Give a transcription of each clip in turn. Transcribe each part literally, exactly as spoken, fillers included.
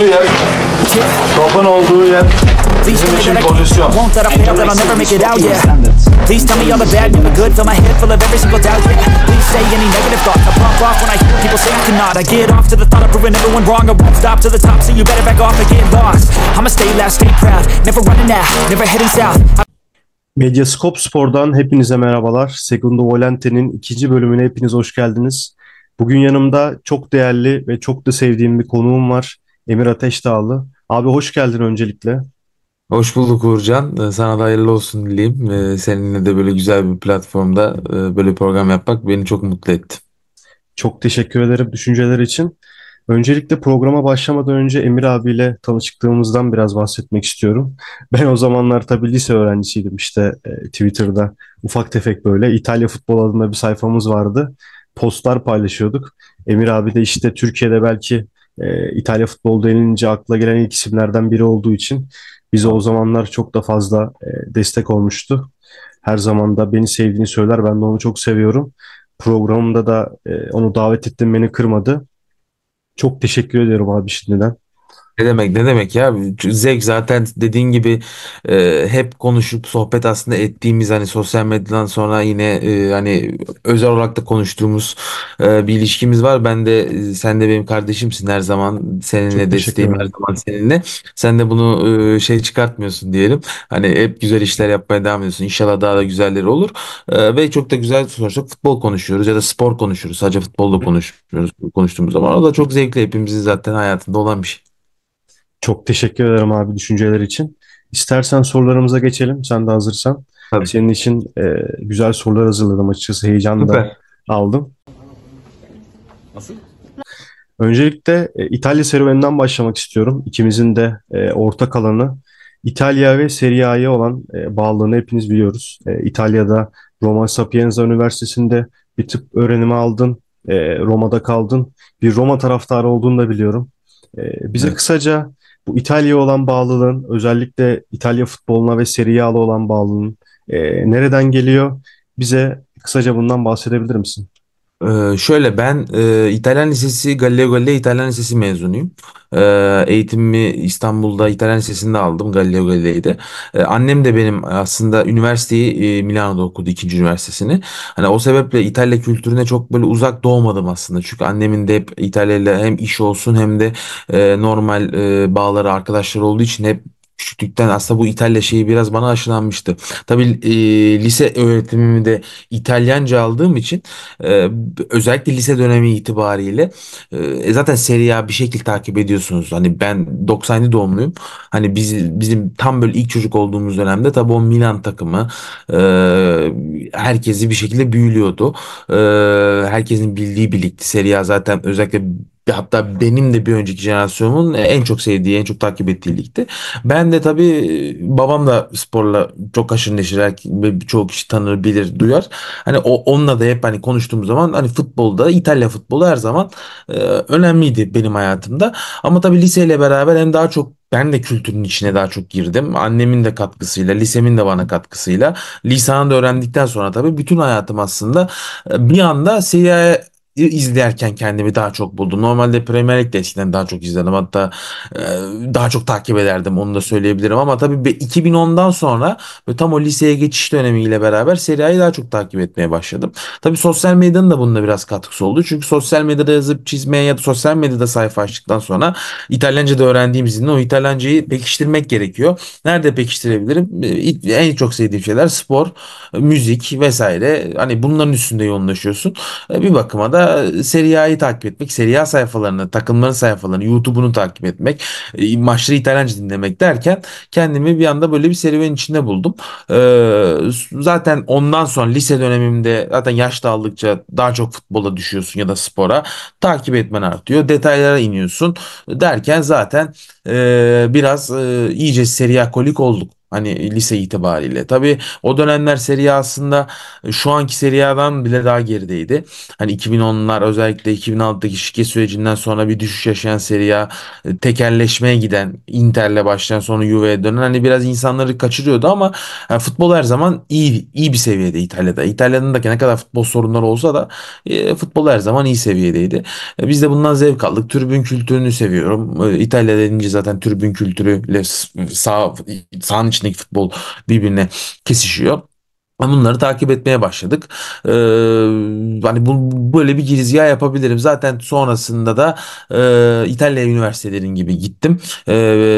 olduğu yer, topun olduğu yer bizim için pozisyon. Please tell me all the bad and the good, fill my head full of every single doubt. Please say any negative thought, I pop off when I hear people say I cannot. I get off to the thought of proving everyone wrong. I won't stop to the top, so you better back off and get lost. I'ma stay loud, stay proud, never running out, never heading south. Medyascope Spor'dan hepinize merhabalar. Segundo Volante'nin ikinci bölümüne hepiniz hoş geldiniz. Bugün yanımda çok değerli ve çok da sevdiğim bir konuğum var. Emir Ateş Dağlı. Abi hoş geldin öncelikle. Hoş bulduk Uğurcan. Sana da hayırlı olsun dileyim. Seninle de böyle güzel bir platformda böyle program yapmak beni çok mutlu etti. Çok teşekkür ederim düşünceler için. Öncelikle programa başlamadan önce Emir abiyle tanıştığımızdan biraz bahsetmek istiyorum. Ben o zamanlar tabii lise öğrencisiydim, işte Twitter'da ufak tefek böyle İtalya Futbol adında bir sayfamız vardı. Postlar paylaşıyorduk. Emir abi de işte Türkiye'de belki e, İtalya futbolu denilince akla gelen ilk isimlerden biri olduğu için bize o zamanlar çok da fazla e, destek olmuştu. Her zaman da beni sevdiğini söyler. Ben de onu çok seviyorum. Programımda da e, onu davet ettim, beni kırmadı. Çok teşekkür ediyorum abi şimdiden. Ne demek ne demek ya, zevk zaten dediğin gibi e, hep konuşup sohbet aslında ettiğimiz, hani sosyal medyadan sonra yine e, hani özel olarak da konuştuğumuz e, bir ilişkimiz var. Ben de e, sen de benim kardeşimsin, her zaman seninle desteğim, her zaman seninle. Sen de bunu e, şey çıkartmıyorsun diyelim, hani hep güzel işler yapmaya devam ediyorsun. İnşallah daha da güzelleri olur e, ve çok da güzel sonuçta futbol konuşuyoruz ya da spor konuşuyoruz, sadece futbolda konuşmuyoruz konuştuğumuz zaman. O da çok zevkli, hepimizin zaten hayatında olan bir şey. Çok teşekkür ederim abi düşünceler için. İstersen sorularımıza geçelim. Sen de hazırsan. Tabii. Senin için e, güzel sorular hazırladım açıkçası. Heyecanla da aldım. Nasıl? Öncelikle e, İtalya serüveninden başlamak istiyorum. İkimizin de e, ortak alanı İtalya ve Serie A'ya olan e, bağlılığını hepiniz biliyoruz. E, İtalya'da Roma Sapienza Üniversitesi'nde bir tıp öğrenimi aldın. E, Roma'da kaldın. Bir Roma taraftarı olduğunu da biliyorum. E, bize evet. Kısaca bu İtalya'ya olan bağlılığın, özellikle İtalya futboluna ve Serie A'la olan bağlılığın e, nereden geliyor? Bize kısaca bundan bahsedebilir misin? Ee, şöyle ben e, İtalyan Lisesi, Galileo Galilei İtalyan Lisesi mezunuyum. E, eğitimimi İstanbul'da İtalyan Lisesi'nde aldım, Galileo Galilei'de. E, annem de benim aslında üniversiteyi e, Milano'da okudu, ikinci üniversitesini. Hani o sebeple İtalya kültürüne çok böyle uzak doğmadım aslında. Çünkü annemin de hep İtalya'yla hem iş olsun hem de e, normal e, bağları, arkadaşları olduğu için hep küçüklükten aslında bu İtalya şeyi biraz bana aşılanmıştı. Tabii e, lise öğretimimi de İtalyanca aldığım için e, özellikle lise dönemi itibariyle e, zaten Serie A bir şekilde takip ediyorsunuz. Hani ben doksanlı doğumluyum. Hani biz, bizim tam böyle ilk çocuk olduğumuz dönemde tabii o Milan takımı e, herkesi bir şekilde büyülüyordu. E, herkesin bildiği bir ligdi. Serie A zaten özellikle, hatta benim de bir önceki jenerasyonumun en çok sevdiği, en çok takip ettiği ligdi. Ben de tabii babam da sporla çok aşırı neşir, birçok kişi tanır, bilir, duyar. Hani o, onunla da hep hani konuştuğum zaman hani futbolda, İtalya futbolu her zaman e, önemliydi benim hayatımda. Ama tabii liseyle beraber hem daha çok ben de kültürün içine daha çok girdim. Annemin de katkısıyla, lisemin de bana katkısıyla. Lisanı da öğrendikten sonra tabii bütün hayatım aslında bir anda Serie izlerken kendimi daha çok buldum. Normalde Premier Lig'de eskiden daha çok izledim. Hatta e, daha çok takip ederdim. Onu da söyleyebilirim. Ama tabii iki bin ondan sonra tam o liseye geçiş dönemiyle beraber Serie A'yı daha çok takip etmeye başladım. Tabii sosyal medyanın da bununla biraz katkısı oldu. Çünkü sosyal medyada yazıp çizmeye ya da sosyal medyada sayfa açtıktan sonra İtalyanca da öğrendiğimiz için o İtalyancayı pekiştirmek gerekiyor. Nerede pekiştirebilirim? En çok sevdiğim şeyler spor, müzik vesaire. Hani bunların üstünde yoğunlaşıyorsun. Bir bakıma da Serie A'yı takip etmek, Serie A sayfalarını, takımların sayfalarını, YouTube'unu takip etmek, maçları İtalyanca dinlemek derken kendimi bir anda böyle bir serüvenin içinde buldum. Ee, zaten ondan sonra lise dönemimde zaten yaş da aldıkça daha çok futbola düşüyorsun ya da spora. Takip etmen artıyor, detaylara iniyorsun derken zaten e, biraz e, iyice Serie A kolik olduk. Hani lise itibariyle. Tabii o dönemler Serie A aslında şu anki Serie A'dan bile daha gerideydi. Hani iki bin onlar, özellikle iki bin altıdaki şike sürecinden sonra bir düşüş yaşayan Serie A, tekelleşmeye giden, Inter'le başlayan, sonra Juve'ye dönen, hani biraz insanları kaçırıyordu ama yani futbol her zaman iyi iyi bir seviyede İtalya'da. İtalya'nın da ne kadar futbol sorunları olsa da e, futbol her zaman iyi seviyedeydi. E, biz de bundan zevk aldık. Tribün kültürünü seviyorum. E, İtalya denince zaten tribün kültürüyle sağ, sahanın içinde futbol birbirine kesişiyor. Bunları takip etmeye başladık. Ee, hani bu, böyle bir girizgah yapabilirim. Zaten sonrasında da e, İtalya üniversitelerinin gibi gittim. E,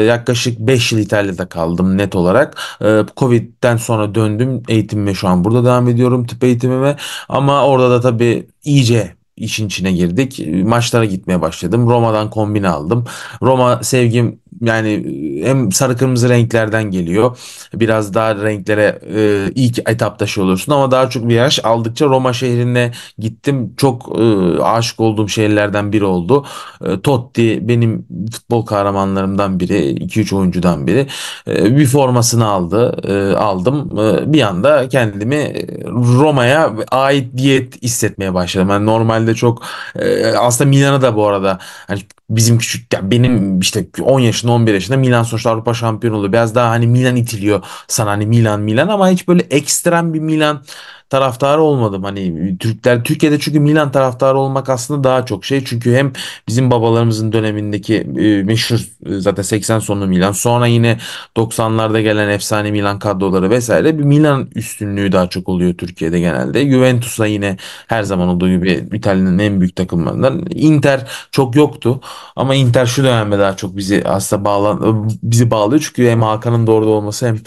yaklaşık beş yıl İtalya'da kaldım net olarak. E, Covid'den sonra döndüm. Eğitimime şu an burada devam ediyorum. Tıp eğitimime. Ama orada da tabii iyice işin içine girdik. Maçlara gitmeye başladım. Roma'dan kombine aldım. Roma sevgim yani hem sarı kırmızı renklerden geliyor. Biraz daha renklere e, ilk etapta şey oluyorsun ama daha çok bir yaş aldıkça Roma şehrine gittim. Çok e, aşık olduğum şehirlerden biri oldu. E, Totti benim futbol kahramanlarımdan biri. iki üç oyuncudan biri. E, bir formasını aldı. E, aldım. E, bir anda kendimi Roma'ya ait diyet hissetmeye başladım. Yani normalde çok e, aslında Milan'a da bu arada hani bizim küçük, ya benim işte on yaşında on bir yaşında Milan sonuçta Avrupa şampiyonu oluyor. Biraz daha hani Milan itiliyor sana, hani Milan Milan ama hiç böyle ekstrem bir Milan taraftarı olmadım. Hani Türkler Türkiye'de çünkü Milan taraftarı olmak aslında daha çok şey. Çünkü hem bizim babalarımızın dönemindeki e, meşhur e, zaten seksen sonlu Milan, sonra yine doksanlarda gelen efsane Milan kadroları vesaire, bir Milan üstünlüğü daha çok oluyor Türkiye'de genelde. Juventus'a yine her zaman olduğu gibi İtalya'nın en büyük takımlarından. Inter çok yoktu ama Inter şu dönemde daha çok bizi aslında bağlan bizi bağlıyor çünkü hem Hakan'ın da orada olması hem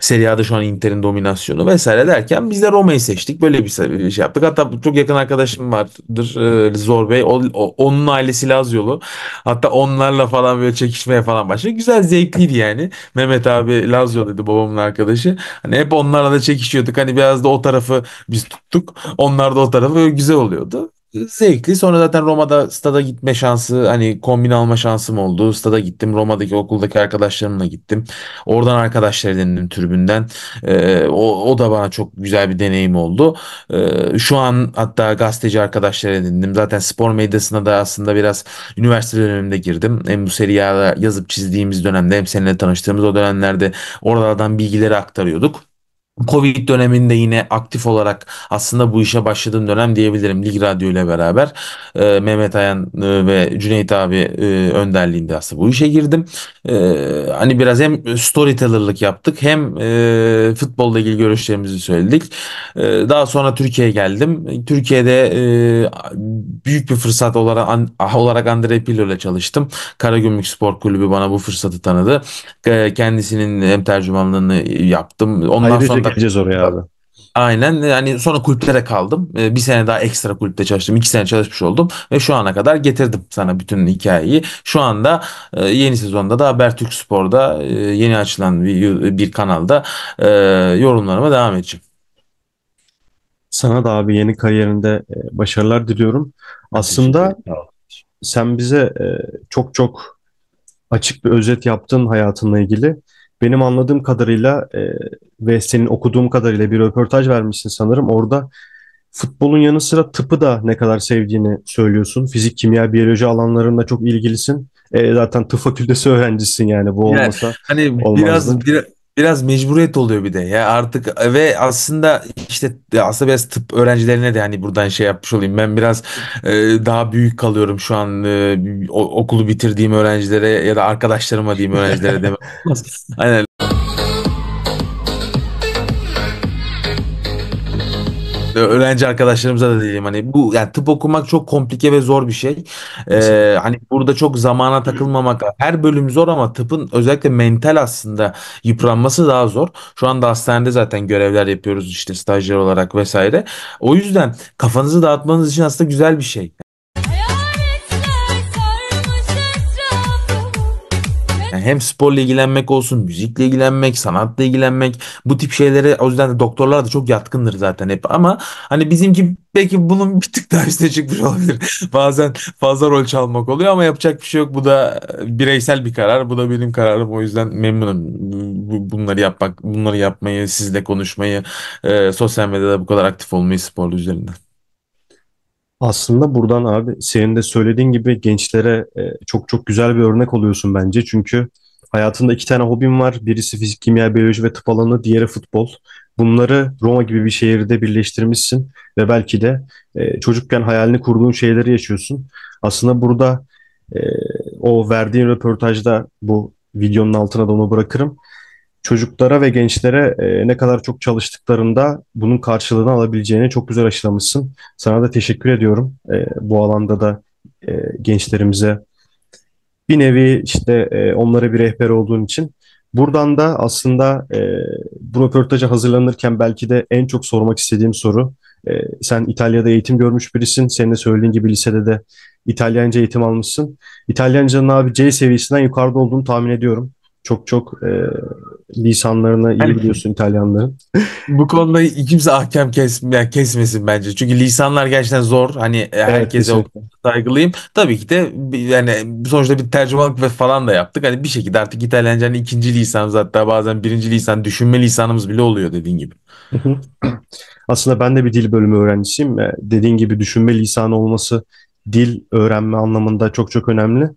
Serie A'da şu an Inter'in dominasyonu vesaire derken biz de Roma'yı seçtik. Böyle bir şey yaptık. Hatta çok yakın arkadaşım vardır, Zor Bey. O, onun ailesi Laziolu. Hatta onlarla falan böyle çekişmeye falan başladı. Güzel, zevkliydi yani. Mehmet abi Laziolu'ydu, babamın arkadaşı. Hani hep onlarla da çekişiyorduk. Hani biraz da o tarafı biz tuttuk. Onlar da o tarafı, güzel oluyordu. Zevkli. Sonra zaten Roma'da stada gitme şansı, hani kombin alma şansım oldu. Stada gittim. Roma'daki okuldaki arkadaşlarımla gittim. Oradan arkadaşlar edindim tribünden. Ee, o, o da bana çok güzel bir deneyim oldu. Ee, şu an hatta gazeteci arkadaşlar edindim. Zaten spor medyasına da aslında biraz üniversite dönemimde girdim. Hem bu Serie A'da yazıp çizdiğimiz dönemde hem seninle tanıştığımız o dönemlerde oralardan bilgileri aktarıyorduk. Covid döneminde yine aktif olarak aslında bu işe başladığım dönem diyebilirim. Lig Radyo ile beraber e, Mehmet Ayan e, ve Cüneyt abi e, önderliğinde aslında bu işe girdim. E, hani biraz hem storytellerlik yaptık hem e, futbolla ilgili görüşlerimizi söyledik. E, daha sonra Türkiye'ye geldim. Türkiye'de e, büyük bir fırsat olarak, an, olarak Andrea Pirlo ile çalıştım. Karagümrük Spor Kulübü bana bu fırsatı tanıdı. E, kendisinin hem tercümanlığını yaptım. Ondan Ayrıca sonra geleceğiz oraya abi. Aynen. Yani sonra kulüplere kaldım. Bir sene daha ekstra kulüpte çalıştım. İki sene çalışmış oldum. Ve şu ana kadar getirdim sana bütün hikayeyi. Şu anda yeni sezonda da Habertürk Spor'da yeni açılan bir, bir kanalda yorumlarıma devam edeceğim. Sana da abi yeni kariyerinde başarılar diliyorum. Aslında sen bize çok çok açık bir özet yaptın hayatınla ilgili. Benim anladığım kadarıyla e, ve senin okuduğum kadarıyla bir röportaj vermişsin sanırım. Orada futbolun yanı sıra tıpı da ne kadar sevdiğini söylüyorsun. Fizik, kimya, biyoloji alanlarında çok ilgilisin. E, zaten tıp fakültesi öğrencisin yani, bu olmasa yani, hani olmazdı. Biraz, biraz... Biraz mecburiyet oluyor bir de ya artık ve aslında işte aslında biraz tıp öğrencilerine de hani buradan şey yapmış olayım, ben biraz e, daha büyük kalıyorum şu an e, okulu bitirdiğim öğrencilere ya da arkadaşlarıma diyeyim, öğrencilere demem. Aynen. Öğrenci arkadaşlarımıza da diyeyim hani bu yani tıp okumak çok komplike ve zor bir şey. Ee, hani burada çok zamana takılmamak, her bölüm zor ama tıpın özellikle mental aslında yıpranması daha zor. Şu anda hastanede zaten görevler yapıyoruz işte stajyer olarak vesaire. O yüzden kafanızı dağıtmanız için aslında güzel bir şey. Hem sporla ilgilenmek olsun, müzikle ilgilenmek, sanatla ilgilenmek, bu tip şeylere o yüzden de doktorlar da çok yatkındır zaten hep ama hani bizimki belki bunun bir tık daha üstüne çıkmış olabilir. Bazen fazla rol çalmak oluyor ama yapacak bir şey yok. Bu da bireysel bir karar. Bu da benim kararım. O yüzden memnunum bu, bunları yapmak, bunları yapmayı, sizle konuşmayı, e, sosyal medyada bu kadar aktif olmayı sporlu üzerinden? Aslında buradan abi senin de söylediğin gibi gençlere e, çok çok güzel bir örnek oluyorsun bence. Çünkü hayatında iki tane hobim var. Birisi fizik, kimya, biyoloji ve tıp alanı, diğeri futbol. Bunları Roma gibi bir şehirde birleştirmişsin ve belki de e, çocukken hayalini kurduğun şeyleri yaşıyorsun. Aslında burada e, o verdiğin röportajda, bu videonun altına da onu bırakırım, çocuklara ve gençlere e, ne kadar çok çalıştıklarında bunun karşılığını alabileceğini çok güzel aşılamışsın. Sana da teşekkür ediyorum. E, bu alanda da e, gençlerimize bir nevi işte e, onlara bir rehber olduğun için. Buradan da aslında e, bu röportaja hazırlanırken belki de en çok sormak istediğim soru. E, sen İtalya'da eğitim görmüş birisin. Senin de söylediğin gibi lisede de İtalyanca eğitim almışsın. İtalyancanın abi C seviyesinden yukarıda olduğunu tahmin ediyorum. Çok çok e, lisanlarını iyi yani, biliyorsun İtalyanların. Bu konuda kimse ahkam kes, yani kesmesin bence. Çünkü lisanlar gerçekten zor. Hani evet, herkese o konuda saygılıyım. Tabii ki de yani sonuçta bir tercümanlık ve falan da yaptık. Hani bir şekilde artık İtalyancanın ikinci lisanımız, hatta bazen birinci lisan, düşünme lisanımız bile oluyor dediğin gibi. Aslında ben de bir dil bölümü öğrencisiyim. Dediğin gibi düşünme lisanı olması dil öğrenme anlamında çok çok önemli.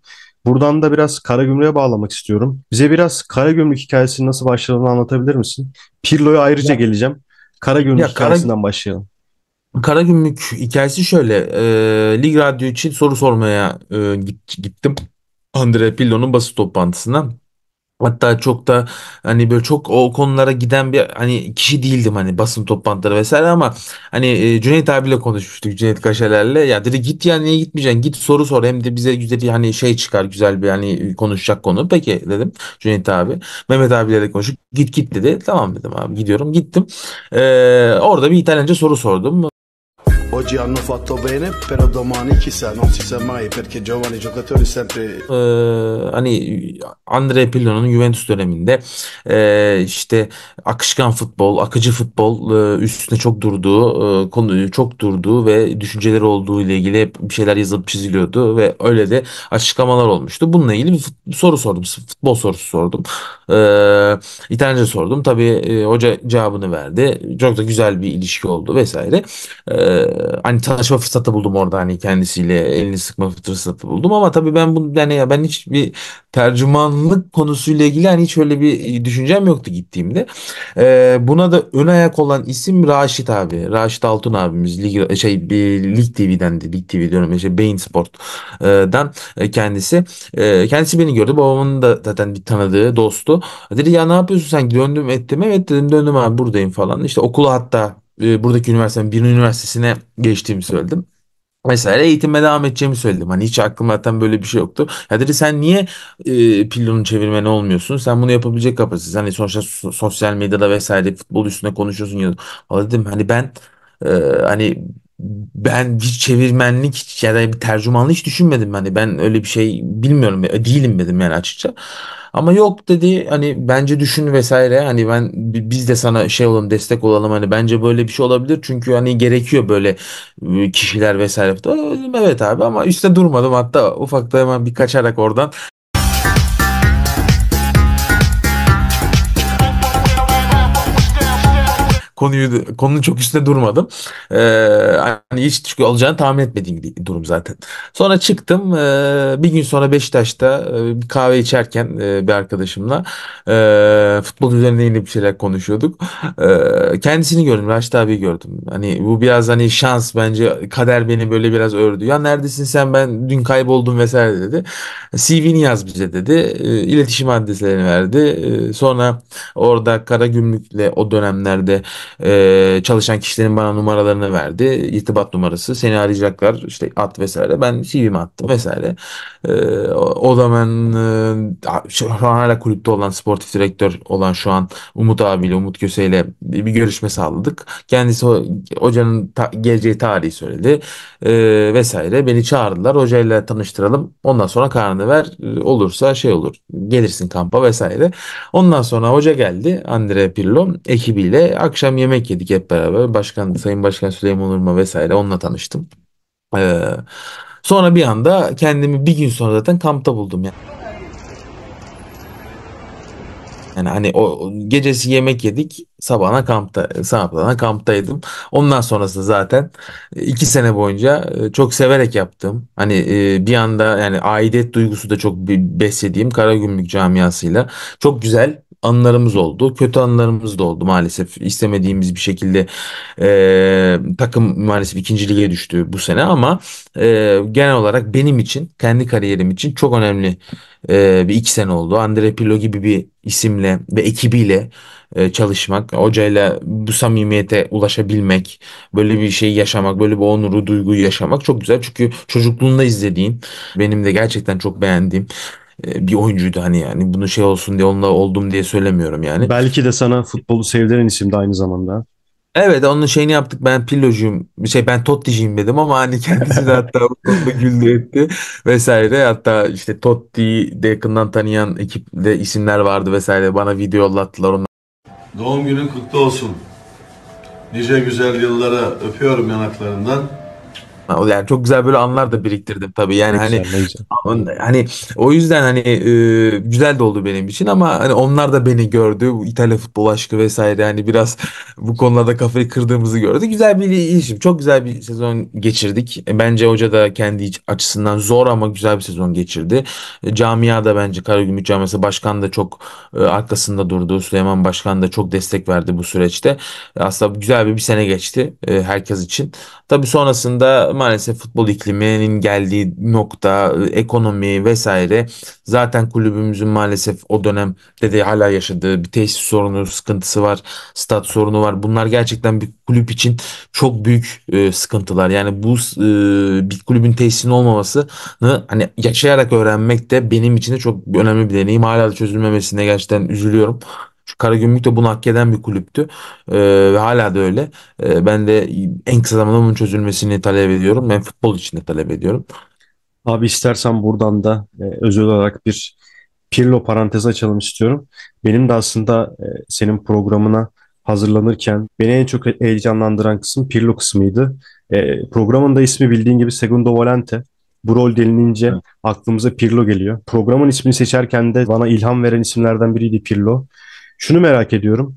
Buradan da biraz Karagümrük'e bağlamak istiyorum. Bize biraz Karagümrük hikayesinin nasıl başladığını anlatabilir misin? Pirlo'ya ayrıca ya, geleceğim. Karagümrük hikayesinden Kara... başlayalım. Karagümrük hikayesi şöyle. E, Lig Radyo için soru sormaya e, gittim. Andrea Pirlo'nun basın toplantısından. Hatta çok da hani böyle çok o konulara giden bir hani kişi değildim, hani basın toplantıları vesaire, ama hani Cüneyt abiyle konuşmuştuk, Cüneyt Kaşeler'le. Ya dedi git ya, niye gitmeyeceksin, git soru sor, hem de bize güzel hani şey çıkar, güzel bir hani konuşacak konu. Peki dedim Cüneyt abi, Mehmet abiyle de konuştuk, git git dedi. Tamam dedim abi, gidiyorum, gittim. Ee, orada bir İtalyanca soru sordum. Oggi hanno fatto bene, però domani chissà, non si sa mai perché giovani giocatori sempre. Ee, hani Andrea Pirlo'nun Juventus döneminde e, işte akışkan futbol, akıcı futbol e, üstüne çok durduğu, e, konuyu çok durduğu ve düşünceleri olduğu ile ilgili hep bir şeyler yazılıp çiziliyordu ve öyle de açıklamalar olmuştu. Bununla ilgili bir soru sordum, futbol sorusu sordum. E, İtalyanca sordum. Tabii e, hoca cevabını verdi. Çok da güzel bir ilişki oldu vesaire. E, Hani tanışma fırsatı buldum orada, hani kendisiyle elini sıkma fırsatı buldum, ama tabii ben bu yani ya ben hiç bir tercümanlık konusuyla ilgili hani hiç öyle bir düşüncem yoktu gittiğimde. Ee, buna da ön ayak olan isim Raşit abi. Raşit Altun abimiz Lig, şey bir Lig T V'den de Lig T V dönemi işte Bein Sport'dan kendisi. Kendisi beni gördü. Babamın da zaten bir tanıdığı, dostu. Dedi ya ne yapıyorsun sen? Döndüm ettim. Evet dedim, döndüm abi, buradayım falan. İşte okula, hatta buradaki üniversitenin bir üniversitesine geçtiğimi söyledim. Vesaire, eğitime devam edeceğimi söyledim. Hani hiç aklımda zaten böyle bir şey yoktu. Ya dedi sen niye e, Pirlo'nun çevirmeni olmuyorsun? Sen bunu yapabilecek kapasitesi. Hani sonuçta so- sosyal medyada vesaire futbol üstüne konuşuyorsun ya. Valla dedim hani ben e, hani ben bir çevirmenlik ya da bir tercümanlık hiç düşünmedim. Hani ben öyle bir şey bilmiyorum. Değilim dedim yani açıkça. Ama yok dedi hani bence düşün vesaire, hani ben biz de sana şey olalım, destek olalım, hani bence böyle bir şey olabilir çünkü hani gerekiyor böyle kişiler vesaire. Evet abi, ama üstte durmadım, hatta ufakta hemen bir kaçarak oradan. Konuyu, konunun çok üstüne durmadım. Ee, hani hiç çünkü olacağını tahmin etmediğim bir durum zaten. Sonra çıktım. Ee, bir gün sonra Beşiktaş'ta e, bir kahve içerken e, bir arkadaşımla e, futbol üzerine yine bir şeyler konuşuyorduk. E, kendisini gördüm. Raşit abi gördüm. Hani bu biraz hani şans bence, kader beni böyle biraz ördü. Ya neredesin sen, ben dün kayboldum vesaire dedi. C V'ni yaz bize dedi. E, iletişim adreslerini verdi. E, sonra orada Karagümrük'le o dönemlerde Ee, çalışan kişilerin bana numaralarını verdi. İrtibat numarası. Seni arayacaklar işte at vesaire. Ben C V'mi attım vesaire. Ee, o, o zaman e, şu an hala kulüpte olan sportif direktör olan şu an Umut abiyle, Umut Köse'yle bir görüşme sağladık. Kendisi hocanın ta, geleceği tarihi söyledi. Ee, vesaire. Beni çağırdılar. Hocayla tanıştıralım. Ondan sonra kararını ver. Olursa şey olur. Gelirsin kampa vesaire. Ondan sonra hoca geldi. Andrea Pirlo ekibiyle akşam yemek yedik hep beraber. Başkan, Sayın Başkan Süleyman Ulurma vesaire, onunla tanıştım. Ee, sonra bir anda kendimi bir gün sonra zaten kampta buldum yani. Yani hani o gecesi yemek yedik, sabahına kampta, sabahına kamptaydım. Ondan sonrası zaten iki sene boyunca çok severek yaptım. Hani bir anda yani aidiyet duygusu da çok beslediğim Karagümrük camiasıyla çok güzel anlarımız oldu. Kötü anlarımız da oldu maalesef. İstemediğimiz bir şekilde e, takım maalesef ikinci lige düştü bu sene ama e, genel olarak benim için, kendi kariyerim için çok önemli e, bir iki sene oldu. Andrea Pirlo gibi bir isimle ve ekibiyle e, çalışmak, hocayla bu samimiyete ulaşabilmek, böyle bir şeyi yaşamak, böyle bir onuru, duyguyu yaşamak çok güzel. Çünkü çocukluğunda izlediğim, benim de gerçekten çok beğendiğim bir oyuncuydu hani yani. Bunu şey olsun diye, onunla oldum diye söylemiyorum yani. Belki de sana futbolu sevdiren isim de aynı zamanda. Evet, onun şeyini yaptık. Ben Pirlo'cuyum, şey ben Totti'ciyim dedim ama hani kendisi de hatta güldü etti vesaire. Hatta işte Totti'yi de yakından tanıyan ekipte isimler vardı vesaire. Bana video yollattılar onlar. Doğum günün kutlu olsun. Nice güzel yıllara, öpüyorum yanaklarından. Yani çok güzel böyle anlar da biriktirdim tabii yani ne hani güzel, güzel. Hani o yüzden hani e, güzel de oldu benim için ama hani onlar da beni gördü, İtalya futbol aşkı vesaire, hani biraz bu konularda kafayı kırdığımızı gördü. Güzel bir ilişkim, çok güzel bir sezon geçirdik. Bence hoca da kendi açısından zor ama güzel bir sezon geçirdi. Camia da bence, Karagümrük camiası, başkan da çok e, arkasında durdu. Süleyman Başkan da çok destek verdi bu süreçte. Aslında güzel bir bir sene geçti e, herkes için. Tabii sonrasında maalesef futbol ikliminin geldiği nokta, ekonomi vesaire, zaten kulübümüzün maalesef o dönemde de hala yaşadığı bir tesis sorunu, sıkıntısı var, stat sorunu var. Bunlar gerçekten bir kulüp için çok büyük e, sıkıntılar. Yani bu e, bir kulübün tesisinin olmamasını hani yaşayarak öğrenmek de benim için de çok önemli bir deneyim. Hala da çözülmemesine gerçekten üzülüyorum. Karagümrük de bunu hak eden bir kulüptü ee, ve hala da öyle. Ee, ben de en kısa zamanda bunun çözülmesini talep ediyorum. Ben futbol için de talep ediyorum. Abi istersen buradan da e, özel olarak bir Pirlo parantezi açalım istiyorum. Benim de aslında e, senin programına hazırlanırken beni en çok heyecanlandıran kısım Pirlo kısmıydı. E, programın da ismi bildiğin gibi Segundo Volante. Bu rol denilince evet, aklımıza Pirlo geliyor. Programın ismini seçerken de bana ilham veren isimlerden biriydi Pirlo. Şunu merak ediyorum.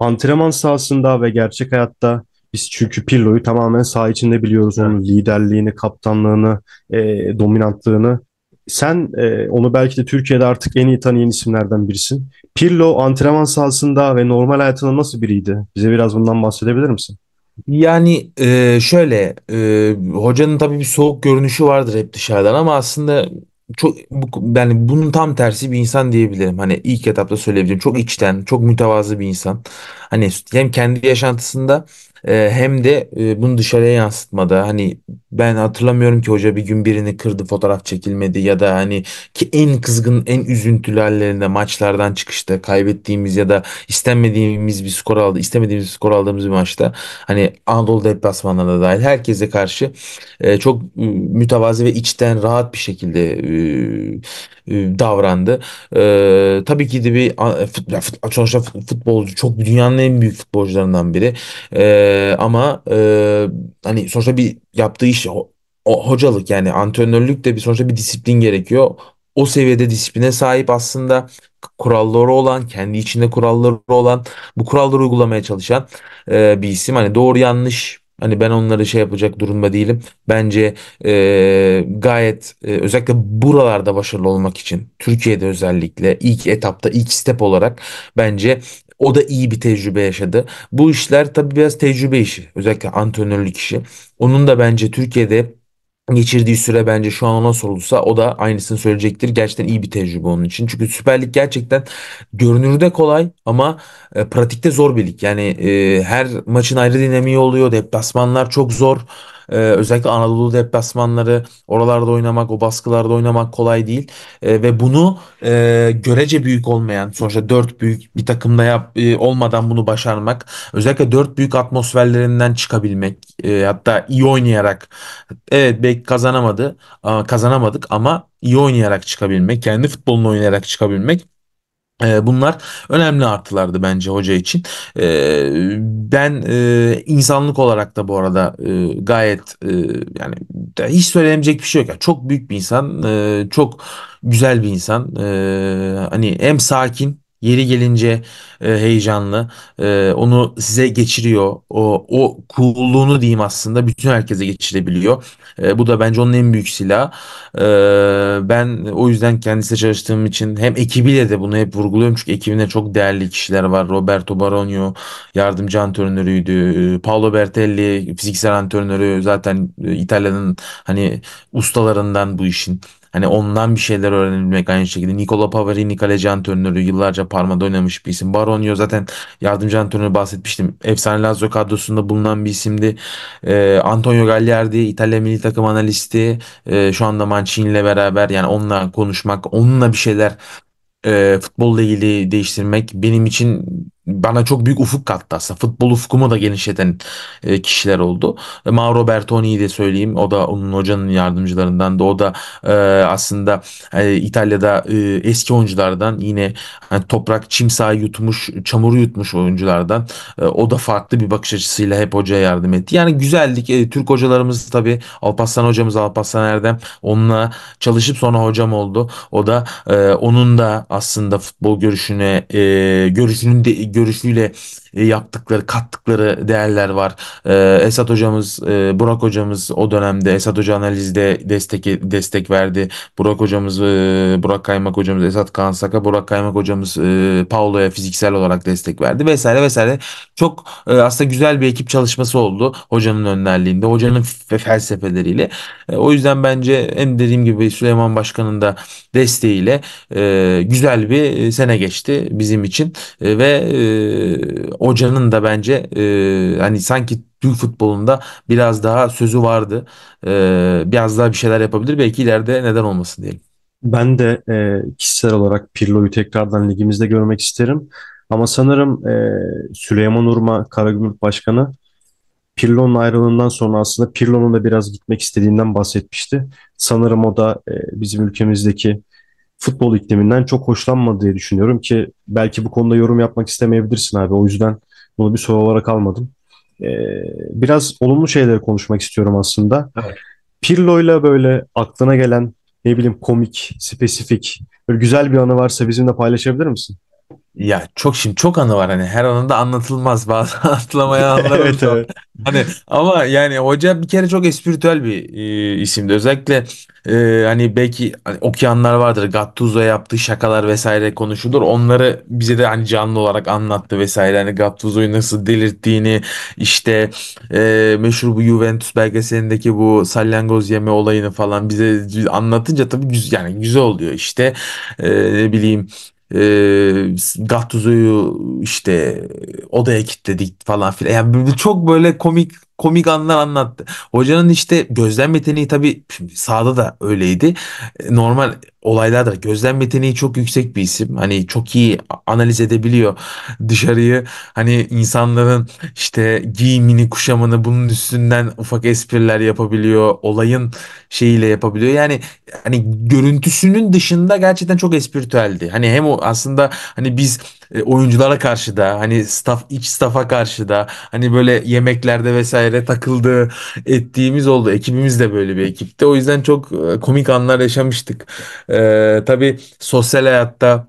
Antrenman sahasında ve gerçek hayatta biz çünkü Pirlo'yu tamamen saha içinde biliyoruz. Evet. Onun liderliğini, kaptanlığını, e, dominantlığını. Sen e, onu belki de Türkiye'de artık en iyi tanıyan isimlerden birisin. Pirlo antrenman sahasında ve normal hayatında nasıl biriydi? Bize biraz bundan bahsedebilir misin? Yani e, şöyle, e, hocanın tabii bir soğuk görünüşü vardır hep dışarıdan ama aslında... Çok, yani bunun tam tersi bir insan diyebilirim. Hani ilk etapta söyleyebilirim. Çok içten, çok mütevazı bir insan. Hani hem kendi yaşantısında hem de bunu dışarıya yansıtmada. Hani ben hatırlamıyorum ki hoca bir gün birini kırdı, fotoğraf çekilmedi ya da hani ki en kızgın, en üzüntülü hallerinde maçlardan çıkışta, kaybettiğimiz ya da istenmediğimiz bir skor aldı, istemediğimiz bir skor aldığımız bir maçta, hani Anadolu deplasmanlarına dahil herkese karşı çok mütevazi ve içten, rahat bir şekilde davrandı. Tabii ki de bir sonuçta futbolcu, çok dünyanın en büyük futbolcularından biri. Ee, ama e, hani sonuçta bir yaptığı iş o, o, hocalık yani antrenörlük de bir sonuçta bir disiplin gerekiyor. O seviyede disipline sahip aslında, kuralları olan, kendi içinde kuralları olan, bu kuralları uygulamaya çalışan e, bir isim. Hani doğru yanlış, hani ben onları şey yapacak durumda değilim. Bence e, gayet e, özellikle buralarda başarılı olmak için, Türkiye'de özellikle ilk etapta, ilk step olarak bence o da iyi bir tecrübe yaşadı. Bu işler tabii biraz tecrübe işi, özellikle antrenörlük işi. Onun da bence Türkiye'de geçirdiği süre, bence şu an ona sorulsa o da aynısını söyleyecektir. Gerçekten iyi bir tecrübe onun için. Çünkü Süper Lig gerçekten görünürde kolay ama e, pratikte zor bir lig. Yani e, her maçın ayrı dinamiği oluyor. Deplasmanlar çok zor. Ee, özellikle Anadolu deplasmanları, oralarda oynamak, o baskılarda oynamak kolay değil ee, ve bunu e, görece büyük olmayan, sonuçta dört büyük bir takımda yap, e, olmadan bunu başarmak, özellikle dört büyük atmosferlerinden çıkabilmek, e, hatta iyi oynayarak, evet belki kazanamadı a, kazanamadık ama iyi oynayarak çıkabilmek, kendi futbolunu oynayarak çıkabilmek, bunlar önemli artılardı bence hoca için. Ben insanlık olarak da bu arada gayet, yani hiç söylemeyecek bir şey yok. Yani çok büyük bir insan, çok güzel bir insan. Hani hem sakin, Yeri gelince e, heyecanlı. E, onu size geçiriyor. O, o cool'luğunu diyeyim aslında bütün herkese geçirebiliyor. E, bu da bence onun en büyük silahı. E, ben o yüzden kendisiyle çalıştığım için hem ekibiyle de bunu hep vurguluyorum. Çünkü ekibinde çok değerli kişiler var. Roberto Baronio yardımcı antrenörüydü. Paolo Bertelli fiziksel antrenörü, zaten İtalya'nın hani ustalarından bu işin. Hani ondan bir şeyler öğrenilmek aynı şekilde. Nicola Pavarini kaleci antrenörü, yıllarca Parma'da oynamış bir isim. Baronio zaten yardımcı antrenörü bahsetmiştim. Efsane Lazio kadrosunda bulunan bir isimdi. E, Antonio Gagliardi, İtalya milli takım analisti. E, şu anda Mancini'yle beraber, yani onunla konuşmak, onunla bir şeyler e, futbolla ilgili değiştirmek benim için, bana çok büyük ufuk kattı aslında. Futbol ufkumu da genişleten e, kişiler oldu. E, Mauro Bertoni'yi de söyleyeyim. O da onun hocanın yardımcılarından da. O da e, aslında e, İtalya'da e, eski oyunculardan, yine hani toprak çimsağı yutmuş, çamuru yutmuş oyunculardan. E, o da farklı bir bakış açısıyla hep hocaya yardım etti. Yani güzeldik. E, Türk hocalarımız tabii. Alparslan hocamız, Alparslan Erdem. Onunla çalışıp sonra hocam oldu. O da e, onun da aslında futbol görüşüne e, görüşünün de görüşüyle yaptıkları, kattıkları değerler var. Ee, Esat hocamız, e, Burak hocamız o dönemde, Esat hoca analizde destek destek verdi. Burak hocamız, e, Burak Kaymak hocamız, Esat Kansaka, Burak Kaymak hocamız e, Paolo'ya fiziksel olarak destek verdi vesaire vesaire. Çok e, aslında güzel bir ekip çalışması oldu hocanın önderliğinde, hocanın felsefeleriyle. E, o yüzden bence en dediğim gibi Süleyman Başkan'ın da desteğiyle e, güzel bir sene geçti bizim için e, ve e, hocanın da bence e, hani sanki Türk futbolunda biraz daha sözü vardı. E, biraz daha bir şeyler yapabilir. Belki ileride neden olmasın diyelim. Ben de e, kişisel olarak Pirlo'yu tekrardan ligimizde görmek isterim. Ama sanırım e, Süleyman Ulurma, Karagümrük Başkanı, Pirlo'nun ayrılığından sonra aslında Pirlo'nun da biraz gitmek istediğinden bahsetmişti. Sanırım o da e, bizim ülkemizdeki futbol ikliminden çok hoşlanmadı diye düşünüyorum ki belki bu konuda yorum yapmak istemeyebilirsin abi. O yüzden bunu bir soru olarak almadım. Ee, biraz olumlu şeyleri konuşmak istiyorum aslında. Evet. Pirlo'yla böyle aklına gelen, ne bileyim, komik, spesifik, böyle güzel bir anı varsa bizimle paylaşabilir misin? Ya çok, şimdi çok anı var, hani her anında anlatılmaz, bazı anlatılamaya anlarım. Evet, evet. Hani ama yani hoca bir kere çok espritüel bir e, isimdi. Özellikle e, hani belki hani, okuyanlar vardır, Gattuso yaptığı şakalar vesaire konuşulur. Onları bize de hani canlı olarak anlattı vesaire. Hani Gattuso'yu nasıl delirttiğini, işte e, meşhur bu Juventus belgeselindeki bu salyangoz yeme olayını falan bize anlatınca tabii güzel, yani güzel oluyor işte. E, ne bileyim, E, Gattuso'yu işte odaya kilitledik falan filan. Yani çok böyle komik komik anlar anlattı. Hocanın işte gözlem yeteneği tabii sahada da öyleydi. Normal olaylarda gözlem yeteneği çok yüksek bir isim. Hani çok iyi analiz edebiliyor dışarıyı. Hani insanların işte giyimini, kuşamını, bunun üstünden ufak espriler yapabiliyor. Olayın şeyiyle yapabiliyor. Yani hani görüntüsünün dışında gerçekten çok espritüeldi. Hani hem o aslında hani biz oyunculara karşı da, hani staff, iç staff'a karşı da, hani böyle yemeklerde vesaire takıldığı ettiğimiz oldu. Ekibimiz de böyle bir ekipti. O yüzden çok komik anlar yaşamıştık. Ee, tabii sosyal hayatta,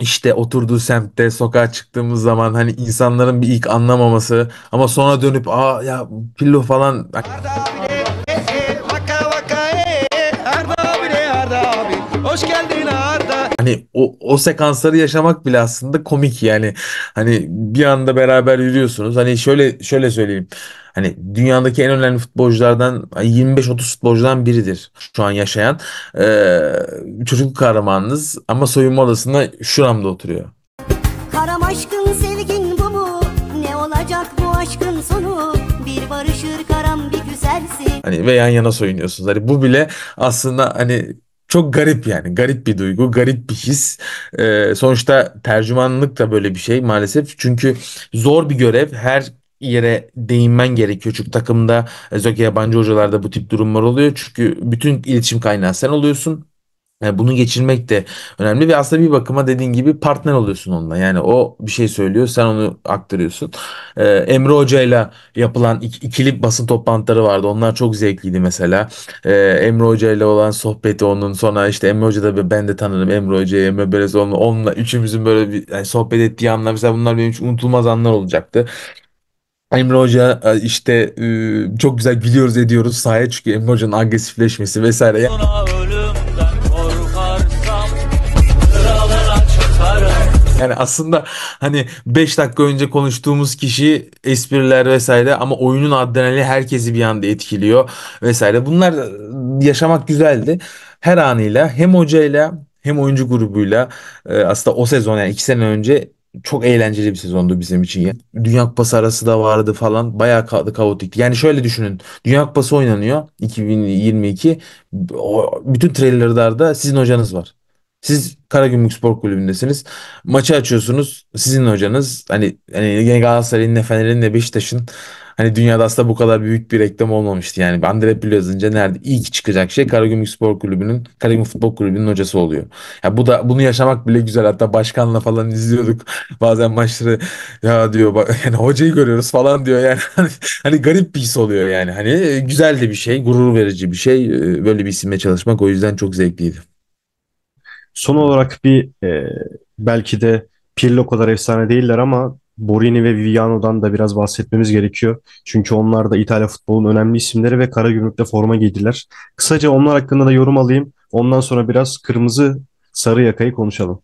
işte oturduğu semtte, sokağa çıktığımız zaman hani insanların bir ilk anlamaması ama sonra dönüp aa ya Pirlo falan. Arda abi, e, e, vaka vaka, e, e, Arda abi, Arda abi, hoş geldin Arda. Hani o, o sekansları yaşamak bile aslında komik yani. Hani bir anda beraber yürüyorsunuz. Hani şöyle şöyle söyleyeyim. Hani dünyadaki en önemli futbolculardan, yirmi beş otuz futbolcudan biridir şu an yaşayan. Ee, çocukluk kahramanınız ama soyunma odasında şuramda oturuyor. Karam aşkın sevgin bu mu? Ne olacak bu aşkın sonu? Bir barışır karam, bir güzelsin. Hani ve yan yana soyunuyorsunuz. Hani bu bile aslında hani çok garip, yani garip bir duygu, garip bir his. Ee, sonuçta tercümanlık da böyle bir şey maalesef. Çünkü zor bir görev, her yere değinmen gerekiyor. Çünkü takımda, özellikle yabancı hocalarda bu tip durumlar oluyor. Çünkü bütün iletişim kaynağı sen oluyorsun. Yani bunu geçirmek de önemli ve aslında bir bakıma dediğin gibi partner oluyorsun onunla. Yani o bir şey söylüyor, sen onu aktarıyorsun. Ee, Emre Hoca'yla yapılan ik- ikili basın toplantıları vardı. Onlar çok zevkliydi mesela. Ee, Emre Hoca'yla olan sohbeti onun, sonra işte Emre Hoca da ben de tanırım Emre Hoca'yı, Emre Belezoğlu'nu, onunla üçümüzün böyle bir yani sohbet ettiği anlar mesela, bunlar benim için unutulmaz anlar olacaktı. Emre Hoca işte e, çok güzel gülüyoruz ediyoruz, sahaya çıkıyor Emre Hoca'nın agresifleşmesi vesaire. Ya- Yani aslında hani beş dakika önce konuştuğumuz kişi espriler vesaire, ama oyunun adrenalini herkesi bir anda etkiliyor vesaire. Bunlar yaşamak güzeldi. Her anıyla hem hocayla hem oyuncu grubuyla e, aslında o sezon, yani iki sene önce çok eğlenceli bir sezondu bizim için. Yani Dünya Kupası arası da vardı falan. Bayağı ka- kaotikti. Yani şöyle düşünün. Dünya Kupası oynanıyor iki bin yirmi iki. O, bütün trailerlarda sizin hocanız var. Siz Karagümrük Spor Kulübü'ndesiniz. Maçı açıyorsunuz. Sizin hocanız hani, hani Galatasaray'ın ne Fener'in ne Beşiktaş'ın, hani dünyada aslında bu kadar büyük bir reklam olmamıştı. Yani Andrea Pirlo yazınca nerede ilk çıkacak şey Karagümrük Spor Kulübü'nün Karagümrük Futbol Kulübü'nün hocası oluyor. Ya bu da, bunu yaşamak bile güzel. Hatta başkanla falan izliyorduk bazen maçları. Ya diyor bak yani hocayı görüyoruz falan diyor yani. Hani garip bir his oluyor yani. Hani güzel de bir şey, gurur verici bir şey. Böyle bir isimle çalışmak o yüzden çok zevkliydi. Son olarak bir e, belki de Pirlo kadar efsane değiller ama Borini ve Viviano'dan da biraz bahsetmemiz gerekiyor. Çünkü onlar da İtalya futbolunun önemli isimleri ve Karagümrük'te forma giydiler. Kısaca onlar hakkında da yorum alayım. Ondan sonra biraz kırmızı sarı yakayı konuşalım.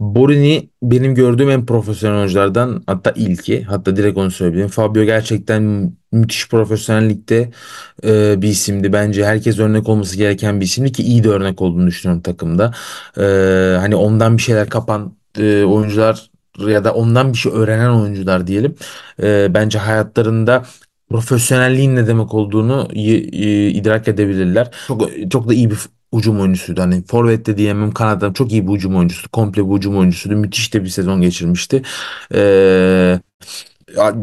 Borini benim gördüğüm en profesyonel oyunculardan, hatta ilki, hatta direkt onu söyleyeyim. Fabio gerçekten müthiş profesyonellikte e, bir isimdi. Bence herkes örnek olması gereken bir isimdi ki iyi de örnek olduğunu düşünüyorum takımda. E, hani ondan bir şeyler kapan e, oyuncular ya da ondan bir şey öğrenen oyuncular diyelim. E, bence hayatlarında profesyonelliğin ne demek olduğunu e, e, idrak edebilirler. Çok, çok da iyi bir ucum oyuncusuydu. Hani forvet de diyemem, Kanada'dan çok iyi bir ucum oyuncusu. Komple bir ucum oyuncusuydu. Müthiş de bir sezon geçirmişti. Ee,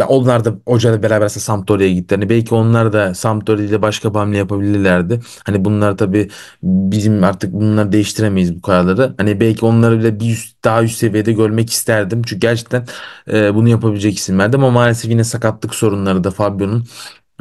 onlar da hocayla beraber aslında Sampdoria'ya gitti. Hani belki onlar da Sampdoria ile başka bir hamle yapabilirlerdi. Hani bunlar tabii bizim artık bunları değiştiremeyiz bu kararları. Hani belki onları bile bir üst, daha üst seviyede görmek isterdim. Çünkü gerçekten e, bunu yapabilecek isimlerdi, ama maalesef yine sakatlık sorunları da Fabio'nun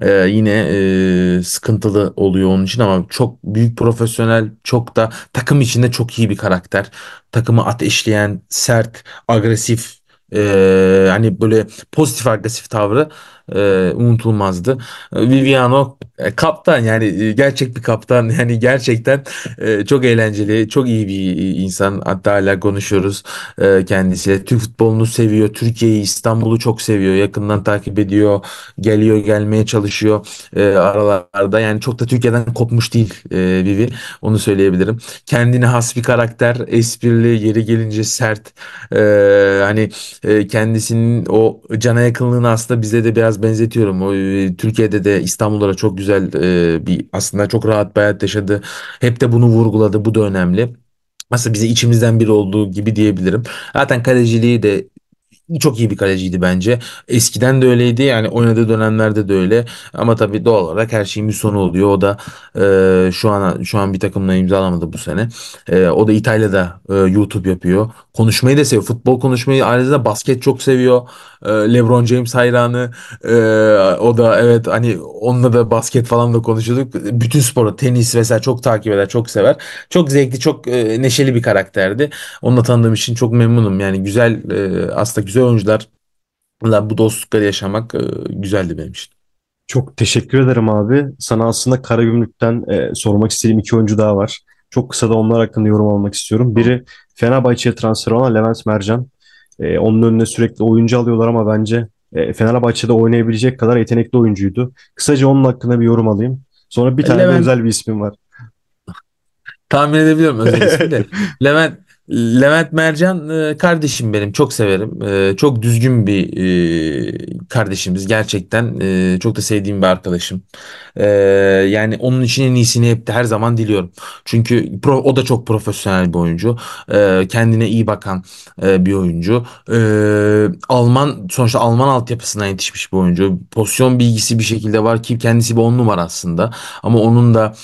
Ee, yine e, sıkıntılı oluyor onun için, ama çok büyük profesyonel, çok da takım içinde çok iyi bir karakter. Takımı ateşleyen, sert, agresif, e, hani böyle pozitif agresif tavrı e, unutulmazdı. Viviano e, kaptan, yani e, gerçek bir kaptan, yani gerçekten e, çok eğlenceli, çok iyi bir insan. Hatta hala konuşuyoruz e, kendisiyle. Türk futbolunu seviyor, Türkiye'yi, İstanbul'u çok seviyor, yakından takip ediyor, geliyor, gelmeye çalışıyor e, aralarda. Yani çok da Türkiye'den kopmuş değil e, Vivi, onu söyleyebilirim. Kendine has bir karakter, esprili, yeri gelince sert, e, hani e, kendisinin o cana yakınlığını aslında bize de biraz benzetiyorum. O, e, Türkiye'de de İstanbul'da çok güzel e, bir aslında çok rahat bir hayat yaşadı. Hep de bunu vurguladı. Bu da önemli. Aslında bize içimizden biri olduğu gibi diyebilirim. Zaten kaleciliği de çok iyi bir kaleciydi bence. Eskiden de öyleydi yani, oynadığı dönemlerde de öyle. Ama tabii doğal olarak her şeyin bir sonu oluyor. O da e, şu an şu an bir takımla imzalamadı bu sene. E, o da İtalya'da e, YouTube yapıyor. Konuşmayı da seviyor. Futbol konuşmayı, ayrıca basket çok seviyor. E, LeBron James hayranı. E, o da evet, hani onunla da basket falan da konuşuyorduk. Bütün sporu, tenis vesaire çok takip eder, çok sever. Çok zevkli, çok e, neşeli bir karakterdi. Onunla tanıdığım için çok memnunum. Yani güzel e, aslında güzel Güzel oyuncularla bu dostlukları yaşamak e, güzeldi benim için. Çok teşekkür ederim abi. Sana aslında Karagümrük'ten e, sormak istediğim iki oyuncu daha var. Çok kısa da onlar hakkında yorum almak istiyorum. Biri Fenerbahçe'ye transfer olan Levent Mercan. E, onun önüne sürekli oyuncu alıyorlar ama bence e, Fenerbahçe'de oynayabilecek kadar yetenekli oyuncuydu. Kısaca onun hakkında bir yorum alayım. Sonra bir tane Levent... özel bir ismim var. Tahmin edebiliyorum özel ismi de. Levent Levent Mercan kardeşim benim, çok severim. Çok düzgün bir kardeşimiz gerçekten, çok da sevdiğim bir arkadaşım. Yani onun için en iyisini hep her zaman diliyorum. Çünkü o da çok profesyonel bir oyuncu, kendine iyi bakan bir oyuncu. Alman, sonuçta Alman altyapısına yetişmiş bir oyuncu. Pozisyon bilgisi bir şekilde var ki kendisi bir on numara aslında. Ama onun da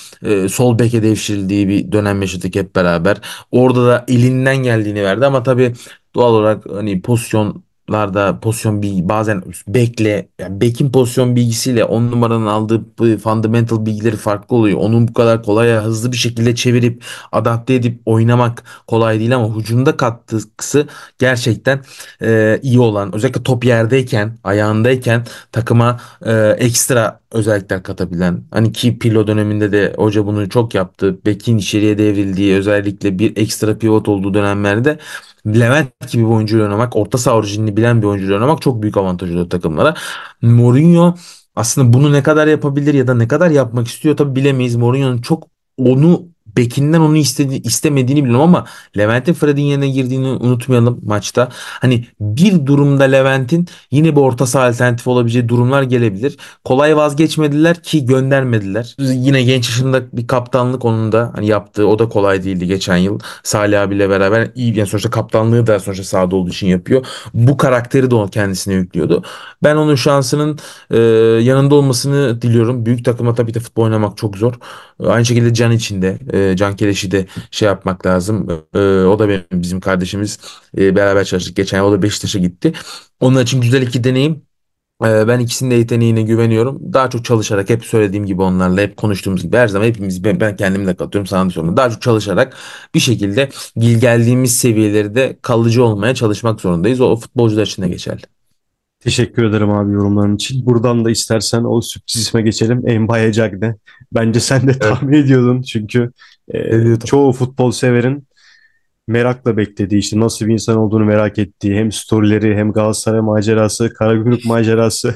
sol beke devşirildiği bir dönem yaşadık hep beraber. Orada da elinden geldiğini verdi ama tabii doğal olarak hani pozisyonlarda pozisyon bilgi, bazen bekle yani bekin pozisyon bilgisiyle on numaranın aldığı fundamental bilgileri farklı oluyor. Onun bu kadar kolay, hızlı bir şekilde çevirip adapte edip oynamak kolay değil ama hücumda katkısı gerçekten e, iyi olan, özellikle top yerdeyken, ayağındayken takıma e, ekstra özellikler katabilen, hani ki Pirlo döneminde de hoca bunu çok yaptı. Bekin içeriye devrildiği, özellikle bir ekstra pivot olduğu dönemlerde Levent gibi bir oyuncuyla oynamak, orta saha orijinini bilen bir oyuncuyla oynamak çok büyük avantaj oluyor takımlara. Mourinho aslında bunu ne kadar yapabilir ya da ne kadar yapmak istiyor tabi bilemeyiz. Mourinho'nun çok onu Bekin'den onu istedi, istemediğini biliyorum ama Levent'in Fred'in yerine girdiğini unutmayalım maçta. Hani bir durumda Levent'in yine bir orta saha alternatifi olabileceği durumlar gelebilir. Kolay vazgeçmediler ki göndermediler. Yine genç yaşında bir kaptanlık onun da hani yaptığı, o da kolay değildi geçen yıl. Salih abiyle beraber iyi, yani sonuçta kaptanlığı da sonuçta sahada olduğu için yapıyor. Bu karakteri de o kendisine yüklüyordu. Ben onun şansının e, yanında olmasını diliyorum. Büyük takıma tabii de futbol oynamak çok zor. Aynı şekilde Can için de e, Can Keleş'i de şey yapmak lazım. Ee, o da benim, bizim kardeşimiz. Ee, beraber çalıştık geçen yıl. O da Beşiktaş'a gitti. Onun için güzel iki deneyim. Ee, ben ikisinin de yeteneğine güveniyorum. Daha çok çalışarak, hep söylediğim gibi onlarla, hep konuştuğumuz gibi her zaman hepimiz, ben, ben kendimi de katıyorum, sana da söylüyorum. Daha çok çalışarak bir şekilde geldiğimiz seviyeleri de kalıcı olmaya çalışmak zorundayız. O, o futbolcular için de geçerli. Teşekkür ederim abi yorumların için. Buradan da istersen o sürpriz isme geçelim. Mbaye Diagne. Bence sen de tahmin evet. ediyordun. Çünkü e, çoğu futbol severin merakla beklediği, işte nasıl bir insan olduğunu merak ettiği, hem storyleri hem Galatasaray macerası, Karagümrük macerası.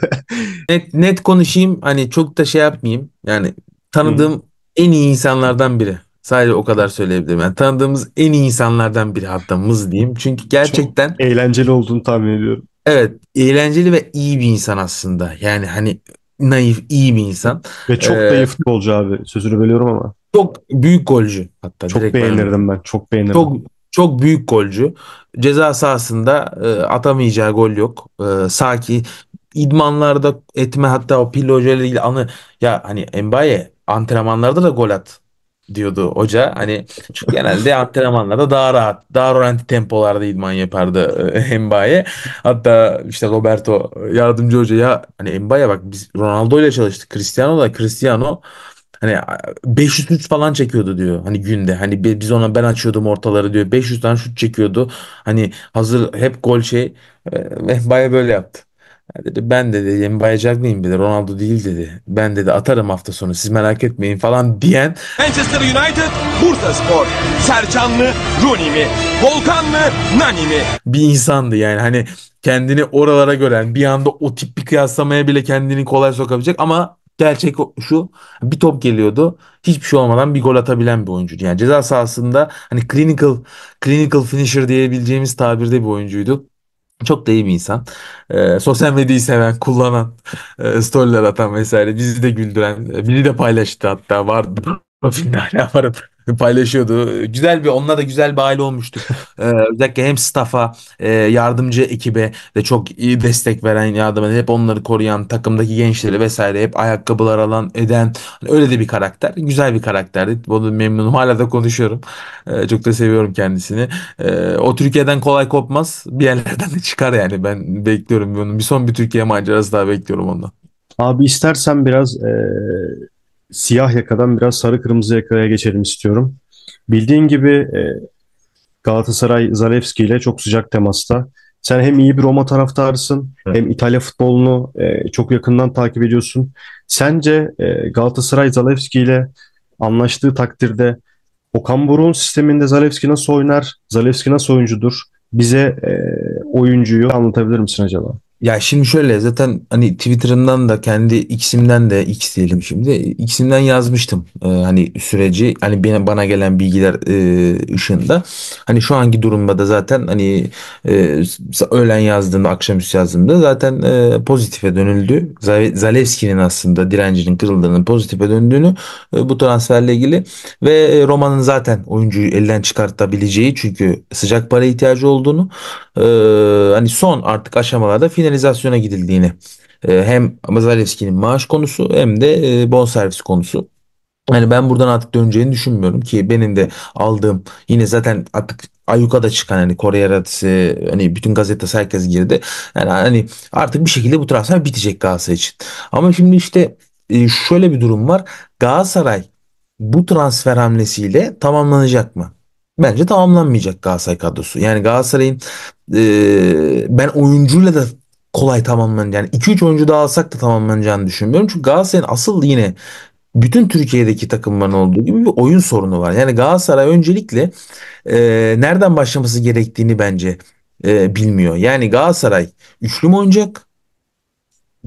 net, net konuşayım. Hani çok da şey yapmayayım. Yani tanıdığım hmm. en iyi insanlardan biri. Sadece o kadar söyleyebilirim. Yani tanıdığımız en iyi insanlardan biri, hatta mız diyeyim. Çünkü gerçekten çok eğlenceli olduğunu tahmin ediyorum. Evet, eğlenceli ve iyi bir insan aslında. Yani hani naif, iyi bir insan. Ve çok ee, da iyi futbolcu abi. Sözünü bölüyorum ama. Çok büyük golcü hatta. Çok beğenirdim ben. ben. Çok beğenirdim. Çok, çok büyük golcü. Ceza sahasında e, atamayacağı gol yok. E, Saki idmanlarda etme, hatta o Pirlo Hoca ile ilgili anı. Ya hani Mbaye antrenmanlarda da gol at diyordu hoca. Hani çünkü genelde antrenmanlarda daha rahat, daha rolanti tempolarda idman yapardı e, Mbaye. Hatta işte Roberto yardımcı hoca, ya hani Mbaye bak biz Ronaldo ile çalıştık. Cristiano da Cristiano hani beş yüz üç falan çekiyordu diyor. Hani günde hani biz ona, ben açıyordum ortaları diyor. beş yüz tane şut çekiyordu. Hani hazır hep gol şey e, Mbaye böyle yaptı. Dedi, ben dedi Mbaye'cak neyim dedi, Ronaldo değil dedi. Ben dedi atarım hafta sonu, siz merak etmeyin falan diyen. Manchester United, Bursaspor, Sercan mı, Rooney mi, Volkan mı, Nani mi? Bir insandı yani, hani kendini oralara gören, bir anda o tip bir kıyaslamaya bile kendini kolay sokabilecek ama gerçek şu, bir top geliyordu, hiçbir şey olmadan bir gol atabilen bir oyuncu. Yani ceza sahasında hani clinical, clinical finisher diyebileceğimiz tabirde bir oyuncuydu. Çok da iyi bir insan. E, sosyal medyayı seven, kullanan, e, storyler atan vesaire. Bizi de güldüren, biri de paylaştı hatta. Vardı. Profilde hala vardı. Paylaşıyordu. Güzel bir, onunla da güzel bir aile olmuştu. Ee, özellikle hem staff'a, e, yardımcı ekibe de çok iyi destek veren, yardım, hep onları koruyan, takımdaki gençleri vesaire hep ayakkabılar alan, eden, öyle de bir karakter. Güzel bir karakterdi. Bunu memnunum. Hala da konuşuyorum. Ee, çok da seviyorum kendisini. Ee, o Türkiye'den kolay kopmaz. Bir yerlerden de çıkar yani. Ben bekliyorum bunu. Bir son bir Türkiye macerası daha bekliyorum ondan. Abi istersen biraz ee... siyah yakadan biraz sarı kırmızı yakaya geçelim istiyorum. Bildiğin gibi Galatasaray Zalewski ile çok sıcak temasta. Sen hem iyi bir Roma taraftarısın, evet, hem İtalya futbolunu çok yakından takip ediyorsun. Sence Galatasaray Zalewski ile anlaştığı takdirde Okan Buruk'un sisteminde Zalewski nasıl oynar? Zalewski nasıl oyuncudur? Bize oyuncuyu anlatabilir misin acaba? Ya şimdi şöyle, zaten hani Twitter'ından da kendi X'imden de X diyelim şimdi. X'imden yazmıştım e, hani süreci, hani bana, bana gelen bilgiler e, ışığında. Hani şu anki durumda da zaten hani e, öğlen yazdığımda, akşamüstü yazdığımda zaten e, pozitife dönüldü. Za- Zalewski'nin aslında direncinin kırıldığının pozitife döndüğünü e, bu transferle ilgili ve e, Roma'nın zaten oyuncuyu elden çıkartabileceği, çünkü sıcak para ihtiyacı olduğunu, e, hani son artık aşamalarda finalizasyona gidildiğini, e, hem Zalewski'nin maaş konusu hem de e, bonservis konusu. Yani ben buradan artık döneceğini düşünmüyorum ki benim de aldığım, yine zaten artık Ayyuka'da çıkan hani Kore yaratısı, hani bütün gazete herkes girdi. Yani hani artık bir şekilde bu transfer bitecek Galatasaray için. Ama şimdi işte e, şöyle bir durum var. Galatasaray bu transfer hamlesiyle tamamlanacak mı? Bence tamamlanmayacak Galatasaray kadrosu. Yani Galatasaray'ın e, ben oyuncuyla da kolay tamamlanacağını, yani iki üç oyuncu daha alsak da tamamlanacağını düşünmüyorum. Çünkü Galatasaray'ın asıl yine bütün Türkiye'deki takımların olduğu gibi bir oyun sorunu var. Yani Galatasaray öncelikle e, nereden başlaması gerektiğini bence e, bilmiyor. Yani Galatasaray üçlü mü oynayacak,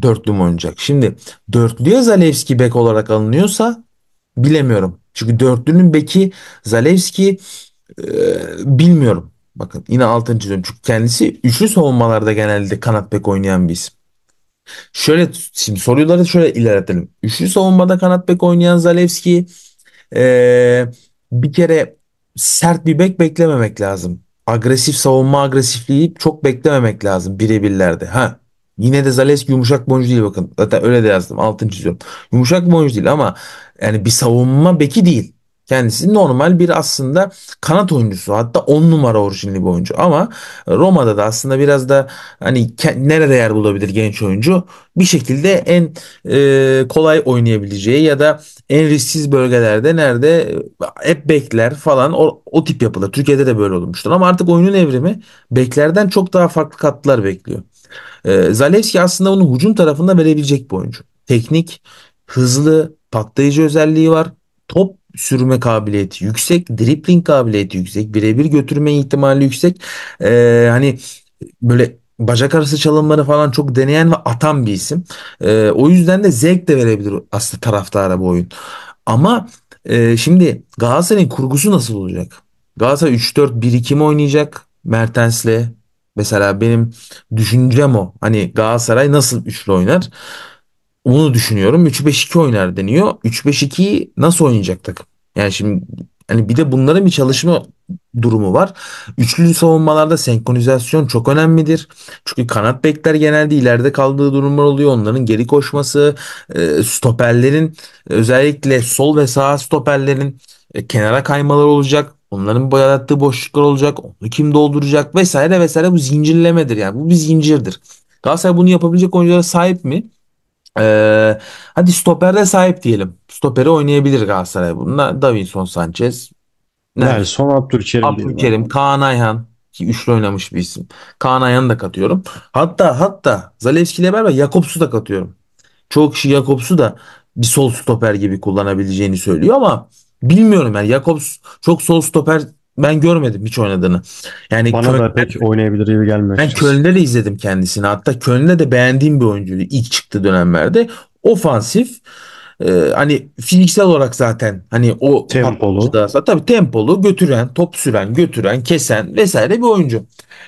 dörtlü mü oynayacak? Şimdi dörtlüye Zalewski bek olarak alınıyorsa bilemiyorum. Çünkü dörtlünün beki Zalewski, e, bilmiyorum. Bakın yine altını çiziyorum. Çünkü kendisi üçlü savunmalarda genelde kanat bek oynayan bir isim. Şöyle şimdi soruları şöyle ilerletelim. Üçlü savunmada kanat bek oynayan Zalewski, e, bir kere sert bir bek beklememek lazım. Agresif savunma agresifliği çok beklememek lazım birebirlerde. Ha, yine de Zalewski yumuşak bir oyuncu değil, bakın. Zaten öyle de yazdım, altını çiziyorum. Yumuşak bir oyuncu değil ama yani bir savunma beki değil. Kendisi normal bir aslında kanat oyuncusu. Hatta on numara orijinli bir oyuncu. Ama Roma'da da aslında biraz da hani nerede yer bulabilir genç oyuncu? Bir şekilde en e, kolay oynayabileceği ya da en risksiz bölgelerde, nerede hep bekler falan, o, o tip yapılır. Türkiye'de de böyle olmuştur. Ama artık oyunun evrimi beklerden çok daha farklı katlar bekliyor. E, Zalewski aslında onu hücum tarafında verebilecek bir oyuncu. Teknik, hızlı, patlayıcı özelliği var. Top sürme kabiliyeti yüksek, dribling kabiliyeti yüksek, birebir götürme ihtimali yüksek. Ee, hani böyle bacak arası çalımları falan çok deneyen ve atan bir isim. Ee, o yüzden de zevk de verebilir aslında taraftara bu oyun. Ama e, şimdi Galatasaray'ın kurgusu nasıl olacak? Galatasaray üç dört bir iki mi oynayacak Mertens'le? Mesela benim düşüncem o. Hani Galatasaray nasıl üçlü oynar? Onu düşünüyorum. üç beş iki oynar deniyor. üç beş ikiyi nasıl oynayacak takım? Yani şimdi hani bir de bunların bir çalışma durumu var. Üçlü savunmalarda senkronizasyon çok önemlidir. Çünkü kanat bekler genelde ileride kaldığı durumlar oluyor. Onların geri koşması, stoperlerin, özellikle sol ve sağ stoperlerin kenara kaymaları olacak. Onların yarattığı boşluklar olacak. Onu kim dolduracak vesaire vesaire, bu zincirlemedir. Yani bu bir zincirdir. Galatasaray bunu yapabilecek oyunculara sahip mi? Ee, hadi stoperde sahip diyelim. Stoperi oynayabilir Galatasaray bununla. Davinson Sanchez. Nelson, Abdülkerim. Abdülkerim, Kaan Ayhan. Ki üçlü oynamış bir isim. Kaan Ayhan'ı da katıyorum. Hatta hatta Zalewski ile beraber Yakopsu da katıyorum. Çoğu kişi Yakopsu da bir sol stoper gibi kullanabileceğini söylüyor ama bilmiyorum yani. Yakopsu çok sol stoper ben görmedim hiç oynadığını. Yani bana Köln, da pek oynayabilir gibi gelmiyor. Ben Köln'de de izledim kendisini. Hatta Köln'de de beğendiğim bir oyuncuydu ilk çıktığı dönemlerde. Ofansif, e, hani fiziksel olarak zaten hani o tempolu. Da, tabii tempolu, götüren, top süren, götüren, kesen vesaire bir oyuncu.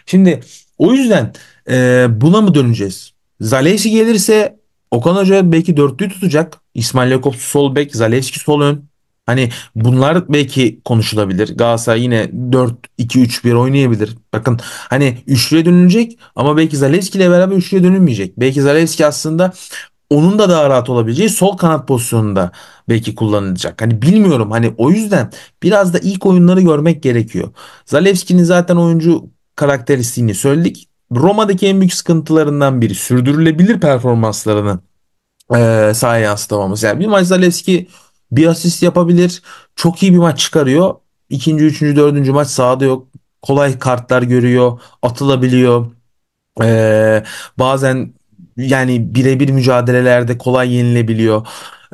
Şimdi o yüzden e, buna mı döneceğiz? Zalewski gelirse Okan Hoca belki dörtlüyü tutacak. İsmail Yakopsu sol bek, Zalewski sol ön. Hani bunlar belki konuşulabilir. Galatasaray yine dört iki üç bir oynayabilir. Bakın hani üçlüye dönülecek ama belki Zalewski ile beraber üçlüye dönülmeyecek. Belki Zalewski aslında onun da daha rahat olabileceği sol kanat pozisyonunda belki kullanılacak. Hani bilmiyorum, hani o yüzden biraz da ilk oyunları görmek gerekiyor. Zalewski'nin zaten oyuncu karakteristiğini söyledik. Roma'daki en büyük sıkıntılarından biri sürdürülebilir performanslarını e, sahaya yansıtamaması. Yani bir maç Zalewski bir asist yapabilir. Çok iyi bir maç çıkarıyor. İkinci, üçüncü, dördüncü maç sahada yok. Kolay kartlar görüyor. Atılabiliyor. Ee, bazen yani birebir mücadelelerde kolay yenilebiliyor.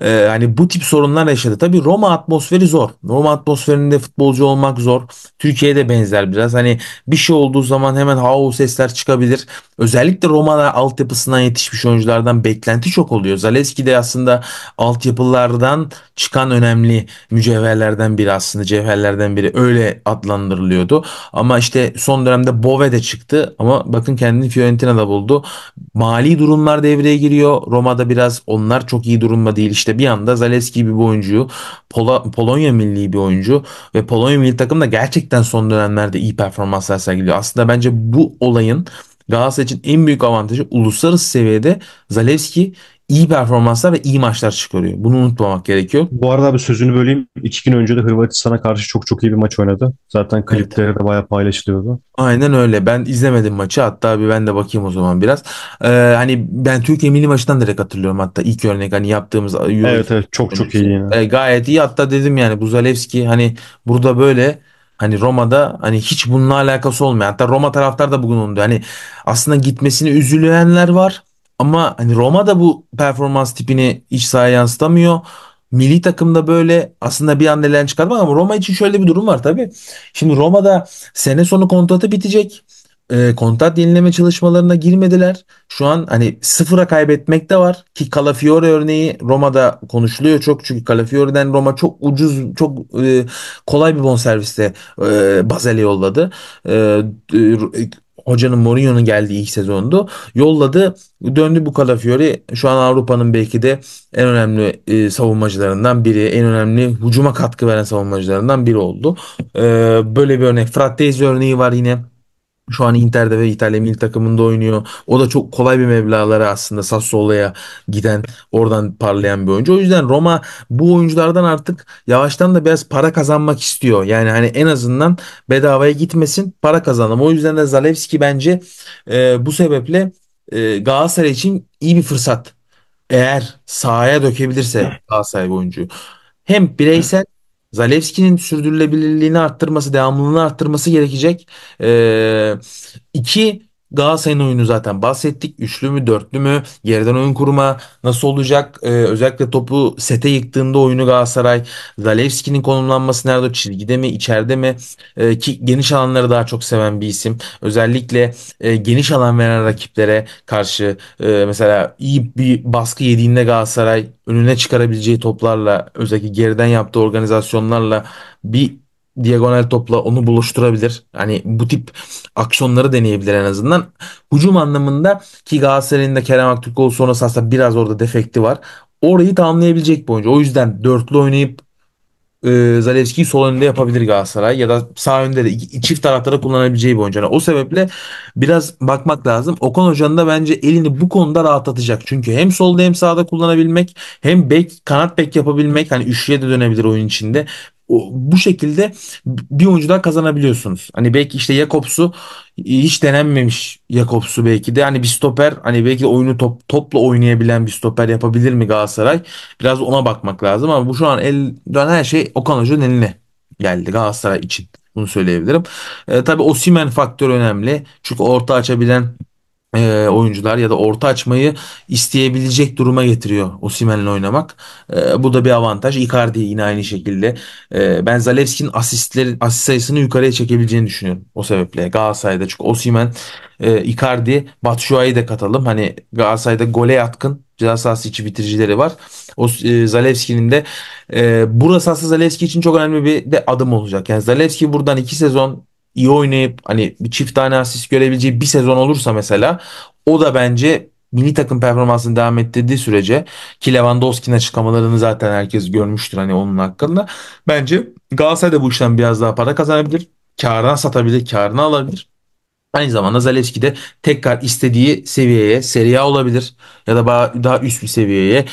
Ee, hani bu tip sorunlar yaşadı. Tabii Roma atmosferi zor. Roma atmosferinde futbolcu olmak zor. Türkiye'de benzer biraz. Hani bir şey olduğu zaman hemen hao sesler çıkabilir. Özellikle Roma'da altyapısından yetişmiş oyunculardan beklenti çok oluyor. Zalewski de aslında altyapılardan çıkan önemli mücevherlerden biri aslında. Cevherlerden biri. Öyle adlandırılıyordu. Ama işte son dönemde Bove de çıktı. Ama bakın kendini Fiorentina'da buldu. Mali durumlar devreye giriyor. Roma'da biraz onlar çok iyi durumda değil. İşte bir anda Zalewski gibi bir oyuncuyu, Pol Polonya milli bir oyuncu ve Polonya milli takım da gerçekten son dönemlerde iyi performanslar sergiliyor. Aslında bence bu olayın Galatasaray için en büyük avantajı, uluslararası seviyede Zalewski iyi performanslar ve iyi maçlar çıkarıyor. Bunu unutmamak gerekiyor. Bu arada abi sözünü böleyim. İki gün önce de Hırvatistan'a karşı çok çok iyi bir maç oynadı. Zaten klipleri evet. de bayağı paylaşılıyordu. Aynen öyle. Ben izlemedim maçı. Hatta bir ben de bakayım o zaman biraz. Ee, hani ben Türkiye milli maçından direkt hatırlıyorum hatta. İlk örnek hani yaptığımız. Evet evet çok çok iyi. Yani. E, gayet iyi. Hatta dedim yani bu Zalewski hani burada böyle. Hani Roma'da hani hiç bununla alakası olmayan. Hatta Roma taraftar da bugün oldu. Hani aslında gitmesini üzülenler var. Ama hani Roma'da bu performans tipini iç sahaya yansıtamıyor. Milli takımda böyle aslında bir anda elden çıkartmak, ama Roma için şöyle bir durum var tabii. Şimdi Roma'da sene sonu kontratı bitecek. E, kontrat yenileme çalışmalarına girmediler. Şu an hani sıfıra kaybetmek de var ki Calafiori örneği Roma'da konuşuluyor çok, çünkü Calafiori'den Roma çok ucuz, çok e, kolay bir bonserviste e, Basel'e yolladı. E, e, Hocanın Mourinho'nun geldiği ilk sezondu. Yolladı. Döndü bu Calafiori. Şu an Avrupa'nın belki de en önemli e, savunmacılarından biri. En önemli hücuma katkı veren savunmacılarından biri oldu. E, böyle bir örnek. Frattesi örneği var yine. Şu an Inter'de ve İtalya milli takımında oynuyor. O da çok kolay bir meblağlara aslında Sassuolo'ya giden, oradan parlayan bir oyuncu. O yüzden Roma bu oyunculardan artık yavaştan da biraz para kazanmak istiyor. Yani hani en azından bedavaya gitmesin, para kazanalım. O yüzden de Zalewski bence e, bu sebeple e, Galatasaray için iyi bir fırsat. Eğer sahaya dökebilirse Galatasaray oyuncuyu. Hem bireysel Zalewski'nin sürdürülebilirliğini arttırması, devamlılığını arttırması gerekecek. Ee, iki, Galatasaray'ın oyunu zaten bahsettik. Üçlü mü, dörtlü mü, geriden oyun kurma nasıl olacak? Ee, özellikle topu sete yıktığında oyunu Galatasaray, Zalewski'nin konumlanması nerede? Çizgide mi, içeride mi? Ee, ki geniş alanları daha çok seven bir isim. Özellikle e, geniş alan veren rakiplere karşı e, mesela iyi bir baskı yediğinde Galatasaray önüne çıkarabileceği toplarla, özellikle geriden yaptığı organizasyonlarla bir diagonal topla onu buluşturabilir. Hani bu tip aksiyonları deneyebilir en azından. Hücum anlamında ki Galatasaray'ın da Kerem Aktürkoğlu sonrası aslında biraz orada defekti var. Orayı tamamlayabilecek bir oyuncu. O yüzden dörtlü oynayıp e, Zalewski'yi sol önünde yapabilir Galatasaray, ya da sağ önde de iki, çift taraflara kullanabileceği bir oyuncu. Yani o sebeple biraz bakmak lazım. Okan Hoca'nın da bence elini bu konuda rahatlatacak. Çünkü hem solda hem sağda kullanabilmek, hem bek, kanat bek yapabilmek, hani üçlüye de dönebilir oyun içinde. O, bu şekilde bir oyuncu daha kazanabiliyorsunuz. Hani belki işte Yakopsu hiç denenmemiş, Yakopsu belki de hani bir stoper, hani belki de oyunu top, topla oynayabilen bir stoper yapabilir mi Galatasaray? Biraz ona bakmak lazım, ama bu şu an elden her şey Okan Hoca'nın eline geldi Galatasaray için. Bunu söyleyebilirim. E, tabii Osimhen faktörü önemli. Çünkü orta açabilen E, oyuncular ya da orta açmayı isteyebilecek duruma getiriyor Osimhen'le oynamak. E, bu da bir avantaj. Icardi yine aynı şekilde. E, ben Zalewski'nin asistleri, asist sayısını yukarıya çekebileceğini düşünüyorum. O sebeple Galatasaray'da, çünkü Osimhen, e, Icardi, Batshuayi'yi de katalım. Hani Galatasaray'da gole yatkın ceza sahası içi bitiricileri var. O e, Zalewski'nin de e, burası aslında Zalewski için çok önemli bir de adım olacak. Yani Zalewski buradan iki sezon iyi oynayıp hani bir çift tane asist görebileceği bir sezon olursa mesela, o da bence milli takım performansını devam ettirdiği sürece, ki Lewandowski'nin açıklamalarını zaten herkes görmüştür hani onun hakkında, bence Galatasaray da bu işten biraz daha para kazanabilir. Kârına satabilir, kârına alabilir. Aynı zamanda Zalewski de tekrar istediği seviyeye, Serie A olabilir ya da daha üst bir seviyeye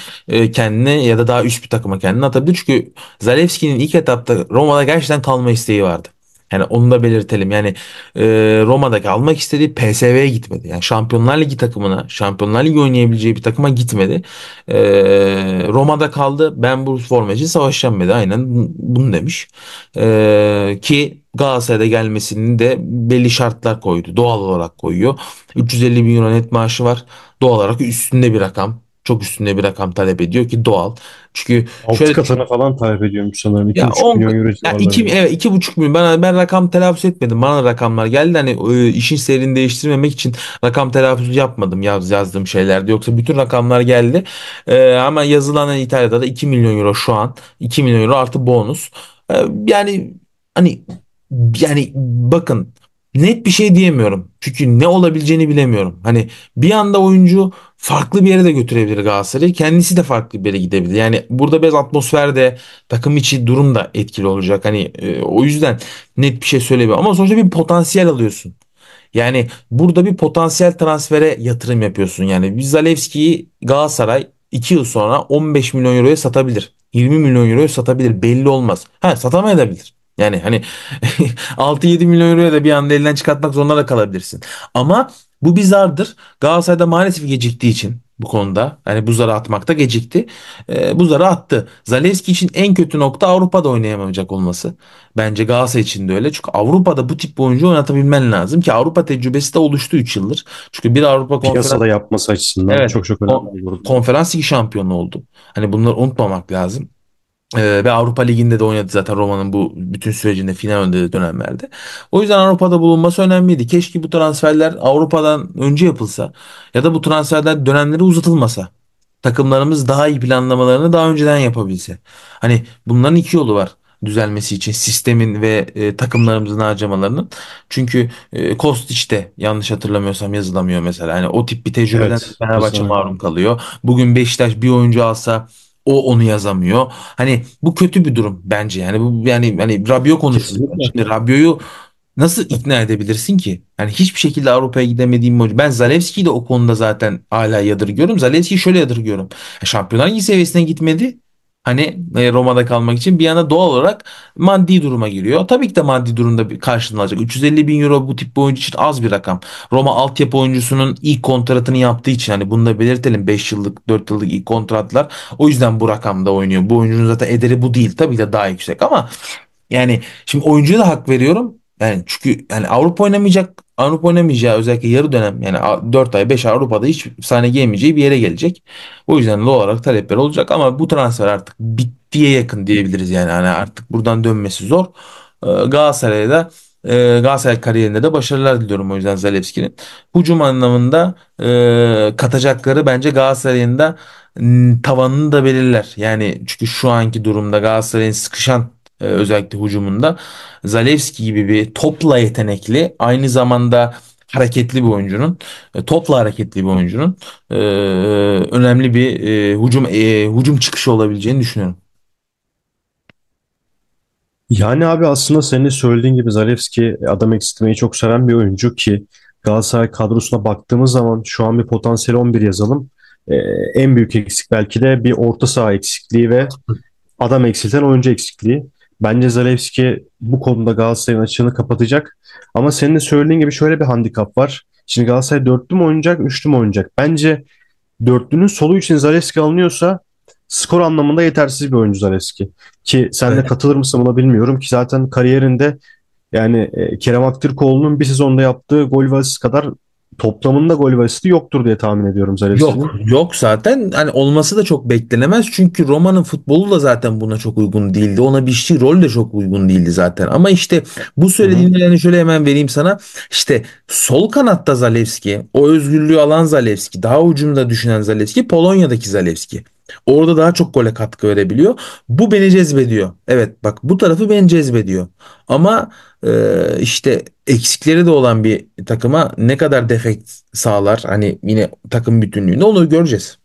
kendini ya da daha üst bir takıma kendini atabilir. Çünkü Zalewski'nin ilk etapta Roma'da gerçekten kalma isteği vardı. Yani onu da belirtelim. Yani e, Roma'daki almak istediği P S V'ye gitmedi. Yani Şampiyonlar Ligi takımına, Şampiyonlar Ligi oynayabileceği bir takıma gitmedi. E, Roma'da kaldı. Ben bu forma için savaşacağım dedi. Aynen bunu demiş. E, ki Galatasaray'da gelmesini de belli şartlar koydu. Doğal olarak koyuyor. üç yüz elli bin euro net maaşı var. Doğal olarak üstünde bir rakam. çok üstünde bir rakam talep ediyor ki doğal. Çünkü altı katına falan talep ediyormuş sanırım. iki buçuk milyon euro civarında. iki buçuk milyon. Ben ben rakam telaffuz etmedim. Bana rakamlar geldi. Hani işin seyrini değiştirmemek için rakam telaffuz yapmadım yaz, yazdığım şeylerde. Yoksa bütün rakamlar geldi. Ee, ama yazılan İtalya'da da iki milyon euro şu an. iki milyon euro artı bonus. Ee, yani hani yani bakın, net bir şey diyemiyorum. Çünkü ne olabileceğini bilemiyorum. Hani bir anda oyuncu farklı bir yere de götürebilir Galatasaray'ı. Kendisi de farklı bir yere gidebilir. Yani burada biraz atmosfer de, takım içi durum da etkili olacak. Hani e, o yüzden net bir şey söylemiyorum. Ama sonuçta bir potansiyel alıyorsun. Yani burada bir potansiyel transfere yatırım yapıyorsun. Yani biz Zalewski'yi Galatasaray iki yıl sonra on beş milyon euroya satabilir. yirmi milyon euroya satabilir. Belli olmaz. Ha, satamayabilir. Yani hani altı yedi milyon euroya da bir anda elden çıkartmak zorunda da kalabilirsin. Ama bu bir zardır. Galatasaray'da maalesef geciktiği için bu konuda. Hani bu zarı atmakta gecikti. E, bu zarı attı. Zalewski için en kötü nokta Avrupa'da oynayamayacak olması. Bence Galatasaray için de öyle. Çünkü Avrupa'da bu tip oyuncu oynatabilmen lazım ki Avrupa tecrübesi de oluştu üç yıldır. Çünkü bir Avrupa konferans... Piyasada yapması açısından evet, çok çok önemli oldu. Konferans ligi şampiyonu oldu. Hani bunları unutmamak lazım. Ve Avrupa Ligi'nde de oynadı zaten Roma'nın bu bütün sürecinde, final önde dönemlerde. O yüzden Avrupa'da bulunması önemliydi. Keşke bu transferler Avrupa'dan önce yapılsa ya da bu transferler dönemleri uzatılmasa. Takımlarımız daha iyi planlamalarını daha önceden yapabilse. Hani bunların iki yolu var düzelmesi için, sistemin ve e, takımlarımızın harcamalarının. Çünkü e, Kostić de yanlış hatırlamıyorsam yazılamıyor mesela. Hani o tip bir tecrübeden evet, Fenerbahçe mahrum kalıyor. Bugün Beşiktaş bir oyuncu alsa o onu yazamıyor. Hani bu kötü bir durum bence. Yani bu yani hani Rabiot konuşuyor. Şimdi Rabiot'u nasıl ikna edebilirsin ki? Yani hiçbir şekilde Avrupa'ya gidemediğim oyuncu. Ben Zalewski'yi de o konuda zaten hala yadırgıyorum. Zalewski'yi şöyle yadırgıyorum. Şampiyonlar Ligi seviyesine gitmedi. Hani Roma'da kalmak için bir yana doğal olarak maddi duruma giriyor. Tabii ki de maddi durumda karşılanacak. üç yüz elli bin euro bu tip bir oyuncu için az bir rakam. Roma altyapı oyuncusunun ilk kontratını yaptığı için, hani bunu da belirtelim, beş yıllık dört yıllık ilk kontratlar. O yüzden bu rakamda oynuyor. Bu oyuncunun zaten ederi bu değil. Tabii ki de daha yüksek ama yani şimdi oyuncuya da hak veriyorum. Yani çünkü yani Avrupa oynamayacak, Avrupa oynamayacağı özellikle yarı dönem, yani dört ay beş ay Avrupa'da hiç sahne gelmeyeceği bir yere gelecek. O yüzden doğal olarak talepler olacak ama bu transfer artık bittiye yakın diyebiliriz yani. Hani artık buradan dönmesi zor. Galatasaray'a da Galatasaray kariyerinde de başarılar diliyorum o yüzden Zalewski'nin. Hücum anlamında katacakları bence Galatasaray'ın da tavanını da belirler. Yani çünkü şu anki durumda Galatasaray'ın sıkışan özellikle hücumunda Zalewski gibi bir topla yetenekli, aynı zamanda hareketli bir oyuncunun, topla hareketli bir oyuncunun e, önemli bir e, hücum e, hücum çıkışı olabileceğini düşünüyorum. Yani abi aslında senin söylediğin gibi Zalewski adam eksiltmeyi çok seven bir oyuncu ki Galatasaray kadrosuna baktığımız zaman şu an bir potansiyel on bir yazalım. E, en büyük eksik belki de bir orta saha eksikliği ve adam eksilten oyuncu eksikliği. Bence Zalewski bu konuda Galatasaray'ın açığını kapatacak. Ama senin de söylediğin gibi şöyle bir handikap var. Şimdi Galatasaray dörtlü mü oynayacak, üçlü mü oynayacak? Bence dörtlünün solu için Zalewski alınıyorsa skor anlamında yetersiz bir oyuncu Zalewski. Ki sen de evet, katılır mısın buna bilmiyorum ki zaten kariyerinde yani Kerem Aktürkoğlu'nun bir sezonda yaptığı gol ve asist kadar toplamında gol ve asisti yoktur diye tahmin ediyorum Zalewski'nin. Yok, yok zaten. Hani olması da çok beklenemez. Çünkü Roma'nın futbolu da zaten buna çok uygun değildi. Ona bir şey, rol de çok uygun değildi zaten. Ama işte bu söylediğimde yani şöyle hemen vereyim sana. İşte sol kanatta Zalewski, o özgürlüğü alan Zalewski, daha ucunda düşünen Zalewski, Polonya'daki Zalewski. Orada daha çok gole katkı verebiliyor. Bu beni cezbediyor. Evet bak, bu tarafı beni cezbediyor. Ama e, işte eksikleri de olan bir takıma ne kadar defekt sağlar? Hani yine takım bütünlüğünde onu göreceğiz.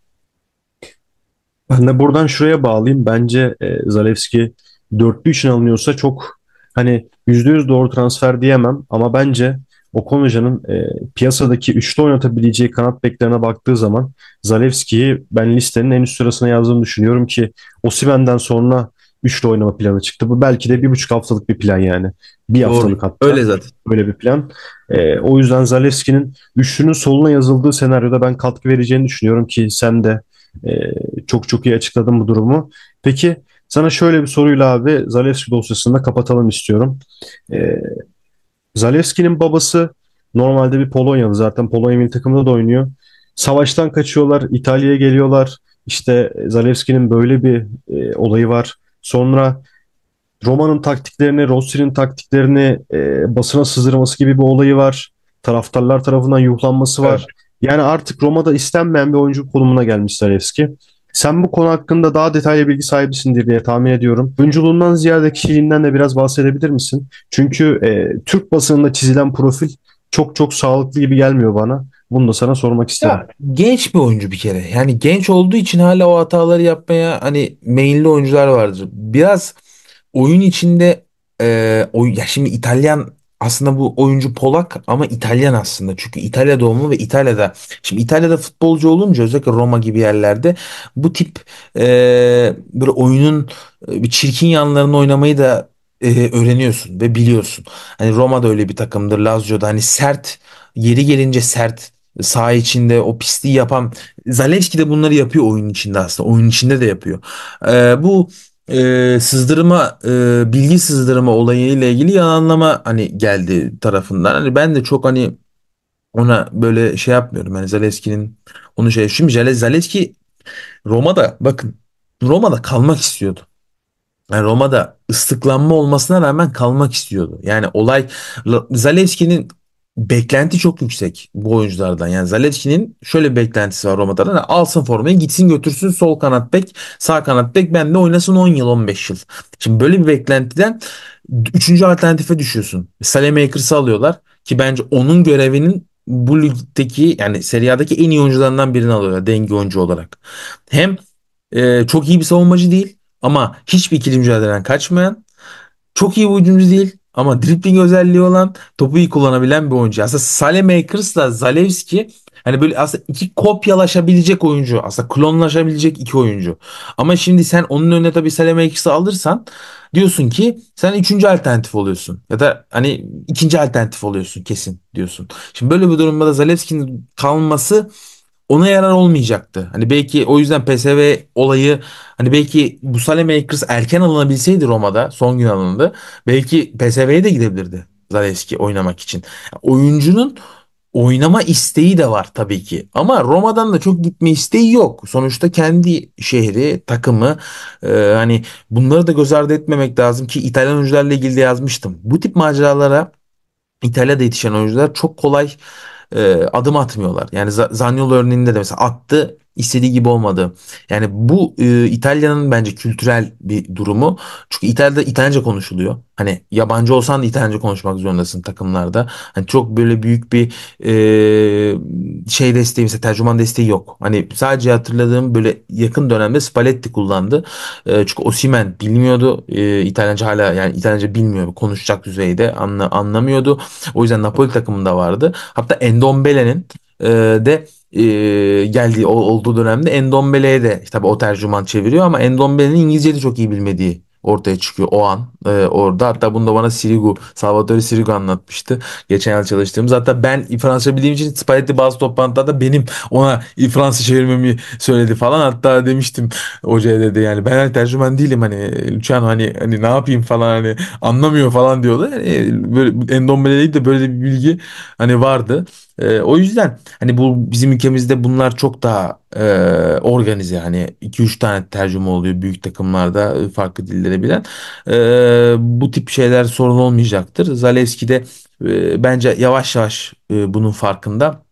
Ben de buradan şuraya bağlayayım. Bence e, Zalewski dörtlü için alınıyorsa çok hani yüzde yüz doğru transfer diyemem. Ama bence Okan Hoca'nın e, piyasadaki üçlü oynatabileceği kanat beklerine baktığı zaman Zalewski'yi ben listenin en üst sırasına yazdığını düşünüyorum ki Osimhen'den sonra üçlü oynama planı çıktı. Bu belki de bir buçuk haftalık bir plan yani. Bir doğru, haftalık hatta. Öyle zaten. Böyle bir plan. E, o yüzden Zalewski'nin üçlünün soluna yazıldığı senaryoda ben katkı vereceğini düşünüyorum ki sen de e, çok çok iyi açıkladın bu durumu. Peki sana şöyle bir soruyla abi Zalewski dosyasını da kapatalım istiyorum. Eee Zalewski'nin babası normalde bir Polonyalı, zaten Polonya milli takımında da oynuyor. savaştan kaçıyorlar, İtalya'ya geliyorlar. İşte Zalewski'nin böyle bir e, olayı var. Sonra Roma'nın taktiklerini, Rossi'nin taktiklerini e, basına sızdırması gibi bir olayı var. Taraftarlar tarafından yuhlanması var. Evet. Yani artık Roma'da istenmeyen bir oyuncu konumuna gelmiş Zalewski. Sen bu konu hakkında daha detaylı bilgi sahibisindir diye tahmin ediyorum. Oyunculuğundan ziyade kişiliğinden de biraz bahsedebilir misin? Çünkü e, Türk basınında çizilen profil çok çok sağlıklı gibi gelmiyor bana. Bunu da sana sormak isterim. Ya, genç bir oyuncu bir kere. Yani genç olduğu için hala o hataları yapmaya hani meyilli oyuncular vardır. Biraz oyun içinde e, oyun, ya şimdi İtalyan aslında bu oyuncu Polak ama İtalyan aslında. Çünkü İtalya doğumlu ve İtalya'da. Şimdi İtalya'da futbolcu olunca özellikle Roma gibi yerlerde bu tip e, böyle oyunun e, çirkin yanlarını oynamayı da e, öğreniyorsun ve biliyorsun. Hani Roma'da öyle bir takımdır. Lazio'da hani sert, yeri gelince sert, saha içinde o pisliği yapan Zalewski de bunları yapıyor oyun içinde aslında. Oyun içinde de yapıyor. E, bu E, sızdırma e, bilgi sızdırma olayıyla ilgili yalanlama hani geldi tarafından. Hani ben de çok hani ona böyle şey yapmıyorum. Yani Zalewski'nin onu şey şimdi Zalewski Roma'da bakın Roma'da kalmak istiyordu. Yani Roma'da ıslıklanma olmasına rağmen kalmak istiyordu. Yani olay Zalewski'nin beklenti çok yüksek bu oyunculardan. Yani Zalewski'nin şöyle bir beklentisi var Roma'da. Yani alsın formayı, gitsin götürsün sol kanat bek, sağ kanat bek, benle oynasın on yıl on beş yıl. Şimdi böyle bir beklentiden üçüncü alternatife düşüyorsun. Salemakers'ı alıyorlar ki bence onun görevinin bu ligdeki yani Serie A'daki en iyi oyuncularından birini alıyorlar denge oyuncu olarak. Hem e, çok iyi bir savunmacı değil ama hiçbir ikili mücadeleden kaçmayan, çok iyi bir oyuncu değil ama dribbling özelliği olan, topu iyi kullanabilen bir oyuncu. Aslında Salemakers'la Zalewski hani böyle aslında iki kopyalaşabilecek oyuncu. Aslında klonlaşabilecek iki oyuncu. Ama şimdi sen onun önüne tabii Salemakers'ı alırsan diyorsun ki sen üçüncü alternatif oluyorsun. Ya da hani ikinci alternatif oluyorsun kesin diyorsun. Şimdi böyle bir durumda da Zalewski'nin kalması ona yarar olmayacaktı. Hani belki o yüzden P S V olayı hani belki bu Salemakers erken alınabilseydi Roma'da son gün alındı. Belki P S V'ye de gidebilirdi Zalewski oynamak için. Oyuncunun oynama isteği de var tabii ki. Ama Roma'dan da çok gitme isteği yok. Sonuçta kendi şehri, takımı e, hani bunları da göz ardı etmemek lazım ki İtalyan oyuncularla ilgili de yazmıştım. Bu tip maceralara İtalya'da yetişen oyuncular çok kolay adım atmıyorlar. Yani Zaniolo örneğinde de mesela attı, istediği gibi olmadı. Yani bu e, İtalya'nın bence kültürel bir durumu. Çünkü İtalya'da İtalyanca konuşuluyor. Hani yabancı olsan da İtalyanca konuşmak zorundasın takımlarda. Hani çok böyle büyük bir e, şey desteği mesela tercüman desteği yok. Hani sadece hatırladığım böyle yakın dönemde Spalletti kullandı. E, çünkü Osimhen bilmiyordu. E, İtalyanca hala yani İtalyanca bilmiyor. Konuşacak düzeyde anla, anlamıyordu. O yüzden Napoli takımında vardı. Hatta Endombele'nin e, de E, geldiği olduğu dönemde Endombele'ye de tabii o tercüman çeviriyor ama Endombele'nin İngilizceyi de çok iyi bilmediği ortaya çıkıyor o an e, orada. Hatta bunu da bana Sirigu, Salvatore Sirigu anlatmıştı. Geçen yıl çalıştığımız. Hatta ben Fransızca bildiğim için Spalletti bazı toplantılarda benim ona Fransızca çevirmemi söyledi falan. Hatta demiştim hocaya dedi yani ben tercüman değilim hani Luciano hani, hani ne yapayım falan hani anlamıyor falan diyordu. Yani böyle Endombele'de de böyle bir bilgi hani vardı. E, o yüzden hani bu bizim ülkemizde bunlar çok daha e, organize hani iki üç tane tercüme oluyor büyük takımlarda farklı dillere bilen. E, bu tip şeyler sorun olmayacaktır. Zalewski de e, bence yavaş yavaş e, bunun farkında.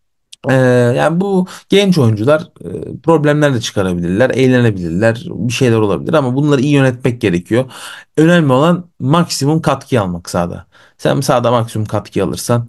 E, yani bu genç oyuncular e, problemler de çıkarabilirler, eğlenebilirler, bir şeyler olabilir ama bunları iyi yönetmek gerekiyor. Önemli olan maksimum katkı almak sahada. Sen sahada maksimum katkı alırsan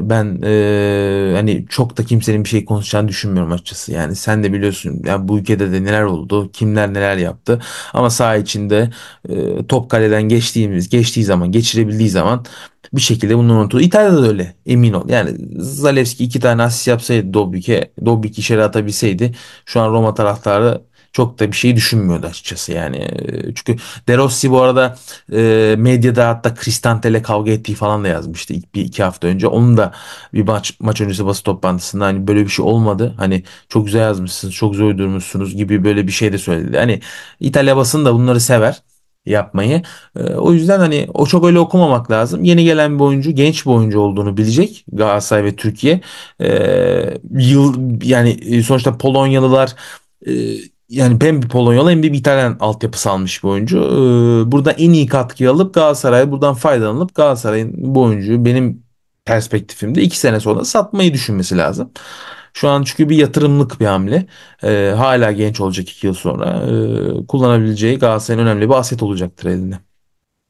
ben e, hani çok da kimsenin bir şey konuşacağını düşünmüyorum açıkçası. Yani sen de biliyorsun yani bu ülkede de neler oldu, kimler neler yaptı. Ama saha içinde e, top kaleden geçtiğimiz, geçtiği zaman, geçirebildiği zaman bir şekilde bunu unutuldu. İtalya'da da öyle emin ol. Yani Zalewski iki tane asist yapsaydı Dobrik'e, Dobrik içeri atabilseydi şu an Roma taraftarı çok da bir şey düşünmüyordu açıkçası yani. Çünkü De Rossi bu arada e, medyada hatta Cristantel'le kavga ettiği falan da yazmıştı ilk bir iki hafta önce. Onun da bir maç maç öncesi basın toplantısında hani böyle bir şey olmadı. Hani çok güzel yazmışsınız, çok güzel uydurmuşsunuz gibi böyle bir şey de söyledi. Hani İtalya basını da bunları sever. yapmayı. E, o yüzden hani o çok öyle okumamak lazım. Yeni gelen bir oyuncu, genç bir oyuncu olduğunu bilecek Galatasaray ve Türkiye. E, yıl yani sonuçta Polonyalılar e, yani hem bir Polonyalı hem de bir İtalyan altyapısı almış bir oyuncu. E, burada en iyi katkıyı alıp Galatasaray buradan faydalanıp Galatasaray'ın bu oyuncuyu benim perspektifimde iki sene sonra satmayı düşünmesi lazım. Şu an çünkü bir yatırımlık bir hamle. Ee, hala genç olacak iki yıl sonra. Ee, kullanabileceği Galatasaray'ın önemli bir aset olacaktır elinde.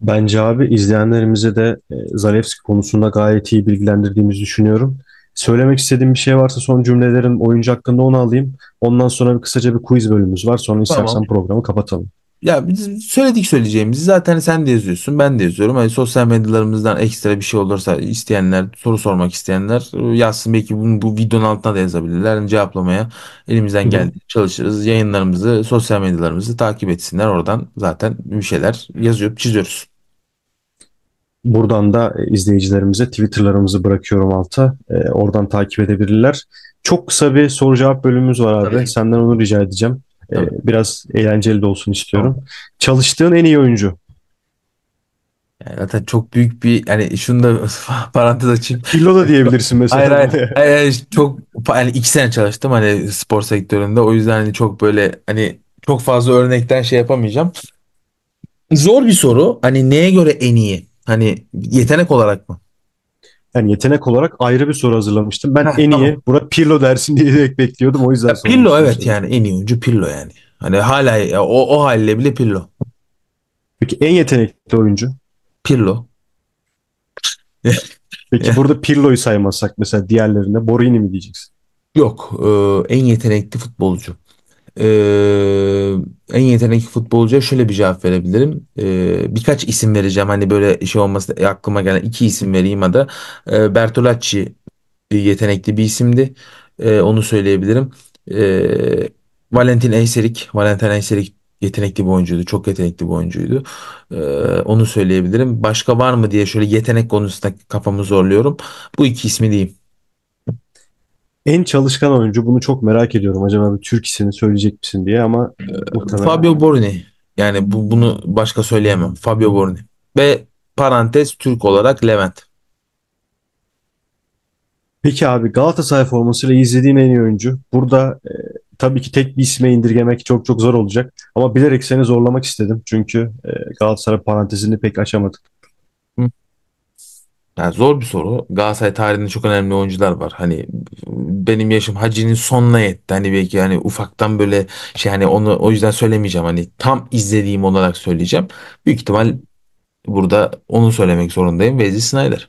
Bence abi izleyenlerimize de Zalewski konusunda gayet iyi bilgilendirdiğimizi düşünüyorum. Söylemek istediğim bir şey varsa son cümlelerim oyuncu hakkında onu alayım. Ondan sonra bir kısaca bir quiz bölümümüz var. Sonra istersen tamam, programı kapatalım. Ya biz söyledik söyleyeceğimizi zaten, sen de yazıyorsun ben de yazıyorum. Hani sosyal medyalarımızdan ekstra bir şey olursa isteyenler, soru sormak isteyenler yazsın, belki bunu, bu videonun altına da yazabilirler. Yani cevaplamaya elimizden geldiğince çalışırız. Yayınlarımızı, sosyal medyalarımızı takip etsinler, oradan zaten bir şeyler yazıyor, çiziyoruz. Buradan da izleyicilerimize Twitter'larımızı bırakıyorum alta. E, oradan takip edebilirler. Çok kısa bir soru cevap bölümümüz var abi. Tabii. Senden onu rica edeceğim. Tabii. Biraz eğlenceli de olsun istiyorum. Tamam. Çalıştığın en iyi oyuncu. Yani zaten çok büyük bir, yani şunu da parantez açayım. Pirlo da diyebilirsin mesela. Hayır hayır, hayır çok yani iki sene çalıştım hani spor sektöründe, o yüzden hani çok böyle hani çok fazla örnekten şey yapamayacağım. Zor bir soru. Hani neye göre en iyi? Hani yetenek olarak mı? Yani yetenek olarak ayrı bir soru hazırlamıştım. Ben Heh, en iyi tamam. Burak Pirlo dersin diye bekliyordum. O yüzden ya, Pirlo evet şey. Yani en iyi oyuncu Pirlo yani. Hani hala o, o haliyle bile Pirlo. Peki en yetenekli oyuncu? Pirlo. Peki burada Pirlo'yu saymazsak mesela diğerlerine Borini mi diyeceksin? Yok. E, en yetenekli futbolcu. E, en yetenekli futbolcuya şöyle bir cevap verebilirim. Ee, birkaç isim vereceğim. Hani böyle şey olmasın, aklıma gelen iki isim vereyim hadi. Ee, Bertolacci yetenekli bir isimdi. Ee, onu söyleyebilirim. Ee, Valentin Eyserik. Valentin Eyserik yetenekli bir oyuncuydu. Çok yetenekli bir oyuncuydu. Ee, onu söyleyebilirim. Başka var mı diye şöyle yetenek konusunda kafamı zorluyorum. Bu iki ismi diyeyim. En çalışkan oyuncu, bunu çok merak ediyorum. Acaba bir Türk ismini söyleyecek misin diye ama muhtemelen... Fabio Borini. Yani bu, bunu başka söyleyemem. Fabio Borini. Ve parantez Türk olarak Levent. Peki abi Galatasaray formasıyla izlediğin en iyi oyuncu. Burada e, tabii ki tek bir isme indirgemek çok çok zor olacak. Ama bilerek seni zorlamak istedim. Çünkü e, Galatasaray parantezini pek açamadık. Yani zor bir soru. Galatasaray tarihinde çok önemli oyuncular var. Hani benim yaşım Hacı'nın sonuna yetti. Hani belki hani ufaktan böyle şey, hani onu o yüzden söylemeyeceğim. Hani tam izlediğim olarak söyleyeceğim. Büyük ihtimal burada onu söylemek zorundayım. Wesley Sneijder.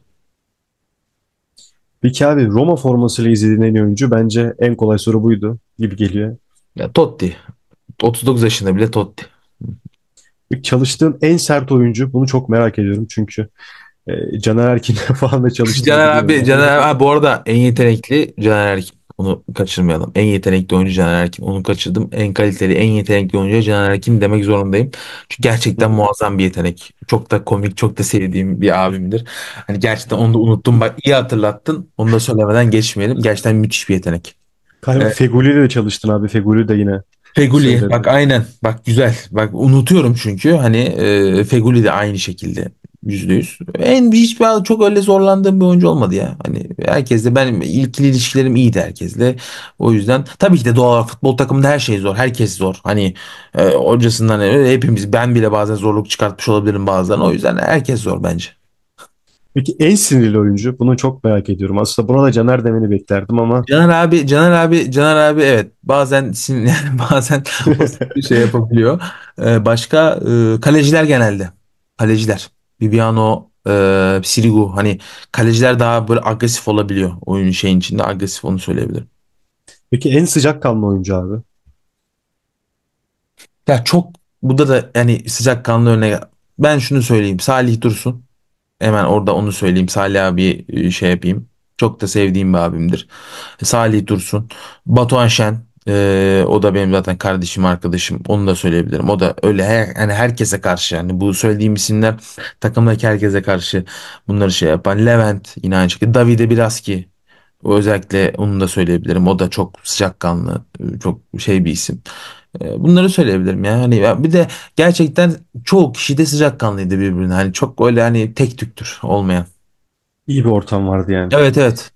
Peki abi Roma formasıyla izlediğin en iyi oyuncu, bence en kolay soru buydu gibi geliyor. Ya Totti. otuz dokuz yaşında bile Totti. Çalıştığın en sert oyuncu. Bunu çok merak ediyorum çünkü Caner Erkin'le falan da çalıştı. Caner abi, Caner abi bu arada en yetenekli Caner Erkin. Onu kaçırmayalım. En yetenekli oyuncu Caner Erkin. Onu kaçırdım. En kaliteli, en yetenekli oyuncu Caner Erkin demek zorundayım. Çünkü gerçekten muazzam bir yetenek. Çok da komik, çok da sevdiğim bir abimdir. Hani gerçekten onu da unuttum. Bak iyi hatırlattın. Onu da söylemeden geçmeyelim. Gerçekten müthiş bir yetenek. Galiba evet. Feguli'yle de çalıştın abi. Feguli de yine. Feguli bak aynen. Bak güzel. Bak unutuyorum çünkü. Hani e, Feguli de aynı şekilde. yüzde yüz. En hiçbir çok öyle zorlandığım bir oyuncu olmadı ya. Hani herkesle ben ilkili ilişkilerim iyiydi herkesle. O yüzden tabii ki de doğal olarak futbol takımında her şey zor. Herkes zor. Hani e, hocasından öyle, hepimiz, ben bile bazen zorluk çıkartmış olabilirim bazen. O yüzden herkes zor bence. Peki en sinirli oyuncu, bunu çok merak ediyorum. Aslında buna da Caner demeni beklerdim ama Caner abi Caner abi Caner abi evet bazen sinirli, bazen şey yapabiliyor. Ee, başka e, kaleciler genelde. Kaleciler. Viviano, e, Sirigu, hani kaleciler daha böyle agresif olabiliyor. Oyunun şeyin içinde agresif, onu söyleyebilirim. Peki en sıcakkanlı oyuncu abi? Ya çok, bu da da yani sıcakkanlı örneği. Ben şunu söyleyeyim. Salih Dursun. Hemen orada onu söyleyeyim. Salih abi şey yapayım. Çok da sevdiğim bir abimdir. Salih Dursun. Batuhan Şen. Ee, o da benim zaten kardeşim, arkadaşım, onu da söyleyebilirim. O da öyle her, yani herkese karşı, yani bu söylediğim isimler takımdaki herkese karşı bunları şey yapan. Levent yine aynı şekilde. Davide Biraski, özellikle onu da söyleyebilirim. O da çok sıcakkanlı, çok şey bir isim. E, bunları söyleyebilirim ya. Hani ya bir de gerçekten çoğu kişi de sıcakkanlıydı birbirine. Hani çok öyle hani tek tüktür olmayan. İyi bir ortam vardı yani. Evet evet.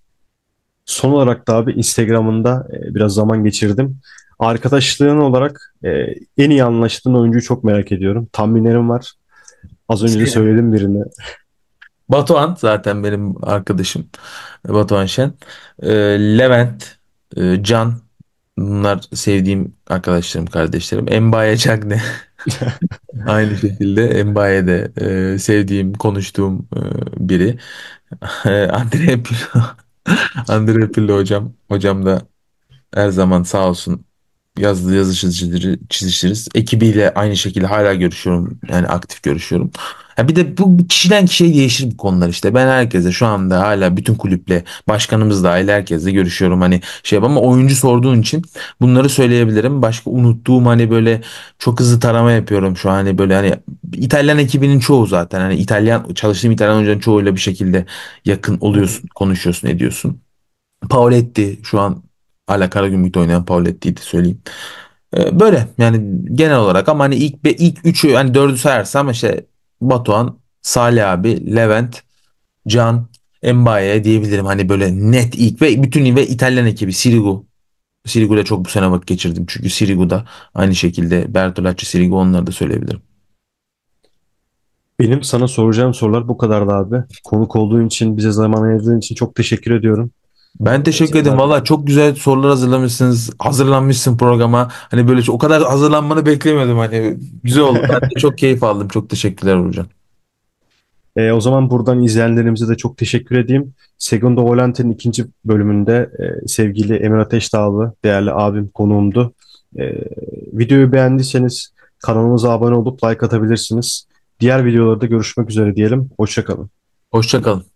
Son olarak da abi Instagram'ında e, biraz zaman geçirdim. Arkadaşlığın olarak e, en iyi anlaştığın oyuncuyu çok merak ediyorum. Tahminlerim var. Az önce de söyledim birini. Batuhan zaten benim arkadaşım. Batuhan Şen. E, Levent, e, Can. Bunlar sevdiğim arkadaşlarım, kardeşlerim. Mbaye Diagne. Aynı şekilde Mbaye de e, sevdiğim, konuştuğum e, biri. E, Andrea Pirlo. Andrea Pirlo hocam. Hocam da her zaman sağ olsun yazılı yazı çizişiriz. Ekibiyle aynı şekilde hala görüşüyorum. Yani aktif görüşüyorum. Ya bir de bu kişiden kişiye değişir bu konular işte. Ben herkese şu anda hala bütün kulüple, başkanımız dahil herkese görüşüyorum. Hani şey ama oyuncu sorduğun için bunları söyleyebilirim. Başka unuttuğum hani böyle çok hızlı tarama yapıyorum şu an. Hani böyle hani İtalyan ekibinin çoğu zaten. Hani İtalyan, çalıştığım İtalyan oyuncuların çoğuyla bir şekilde yakın oluyorsun, konuşuyorsun, ediyorsun. Pauletti şu an hala Karagümrük'te oynayan Pauletti'ydi söyleyeyim. Ee, böyle yani genel olarak ama hani ilk ilk üçü hani dördü sayarsam işte Batuhan, Salih abi, Levent, Can, Mbaye diyebilirim. Hani böyle net ilk ve bütün ve İtalyan ekibi Sirigu. Sirigu'da çok bu sene vakit geçirdim. Çünkü Sirigu'da aynı şekilde Bertolacci, Sirigu onları da söyleyebilirim. Benim sana soracağım sorular bu kadardı abi. Konuk olduğun için, bize zaman ayırdığın için çok teşekkür ediyorum. Ben teşekkür ederim. Valla çok güzel sorular hazırlamışsınız. Hazırlanmışsın programa. Hani böyle o kadar hazırlanmanı beklemiyordum. Hani güzel oldu. Ben de çok keyif aldım. Çok teşekkürler hocam. E, o zaman buradan izleyenlerimize de çok teşekkür edeyim. Segundo Volante'nin ikinci bölümünde e, sevgili Emir Ateş Dağlı, değerli abim konuğumdu. E, videoyu beğendiyseniz kanalımıza abone olup like atabilirsiniz. Diğer videolarda görüşmek üzere diyelim. Hoşça kalın. Hoşça kalın.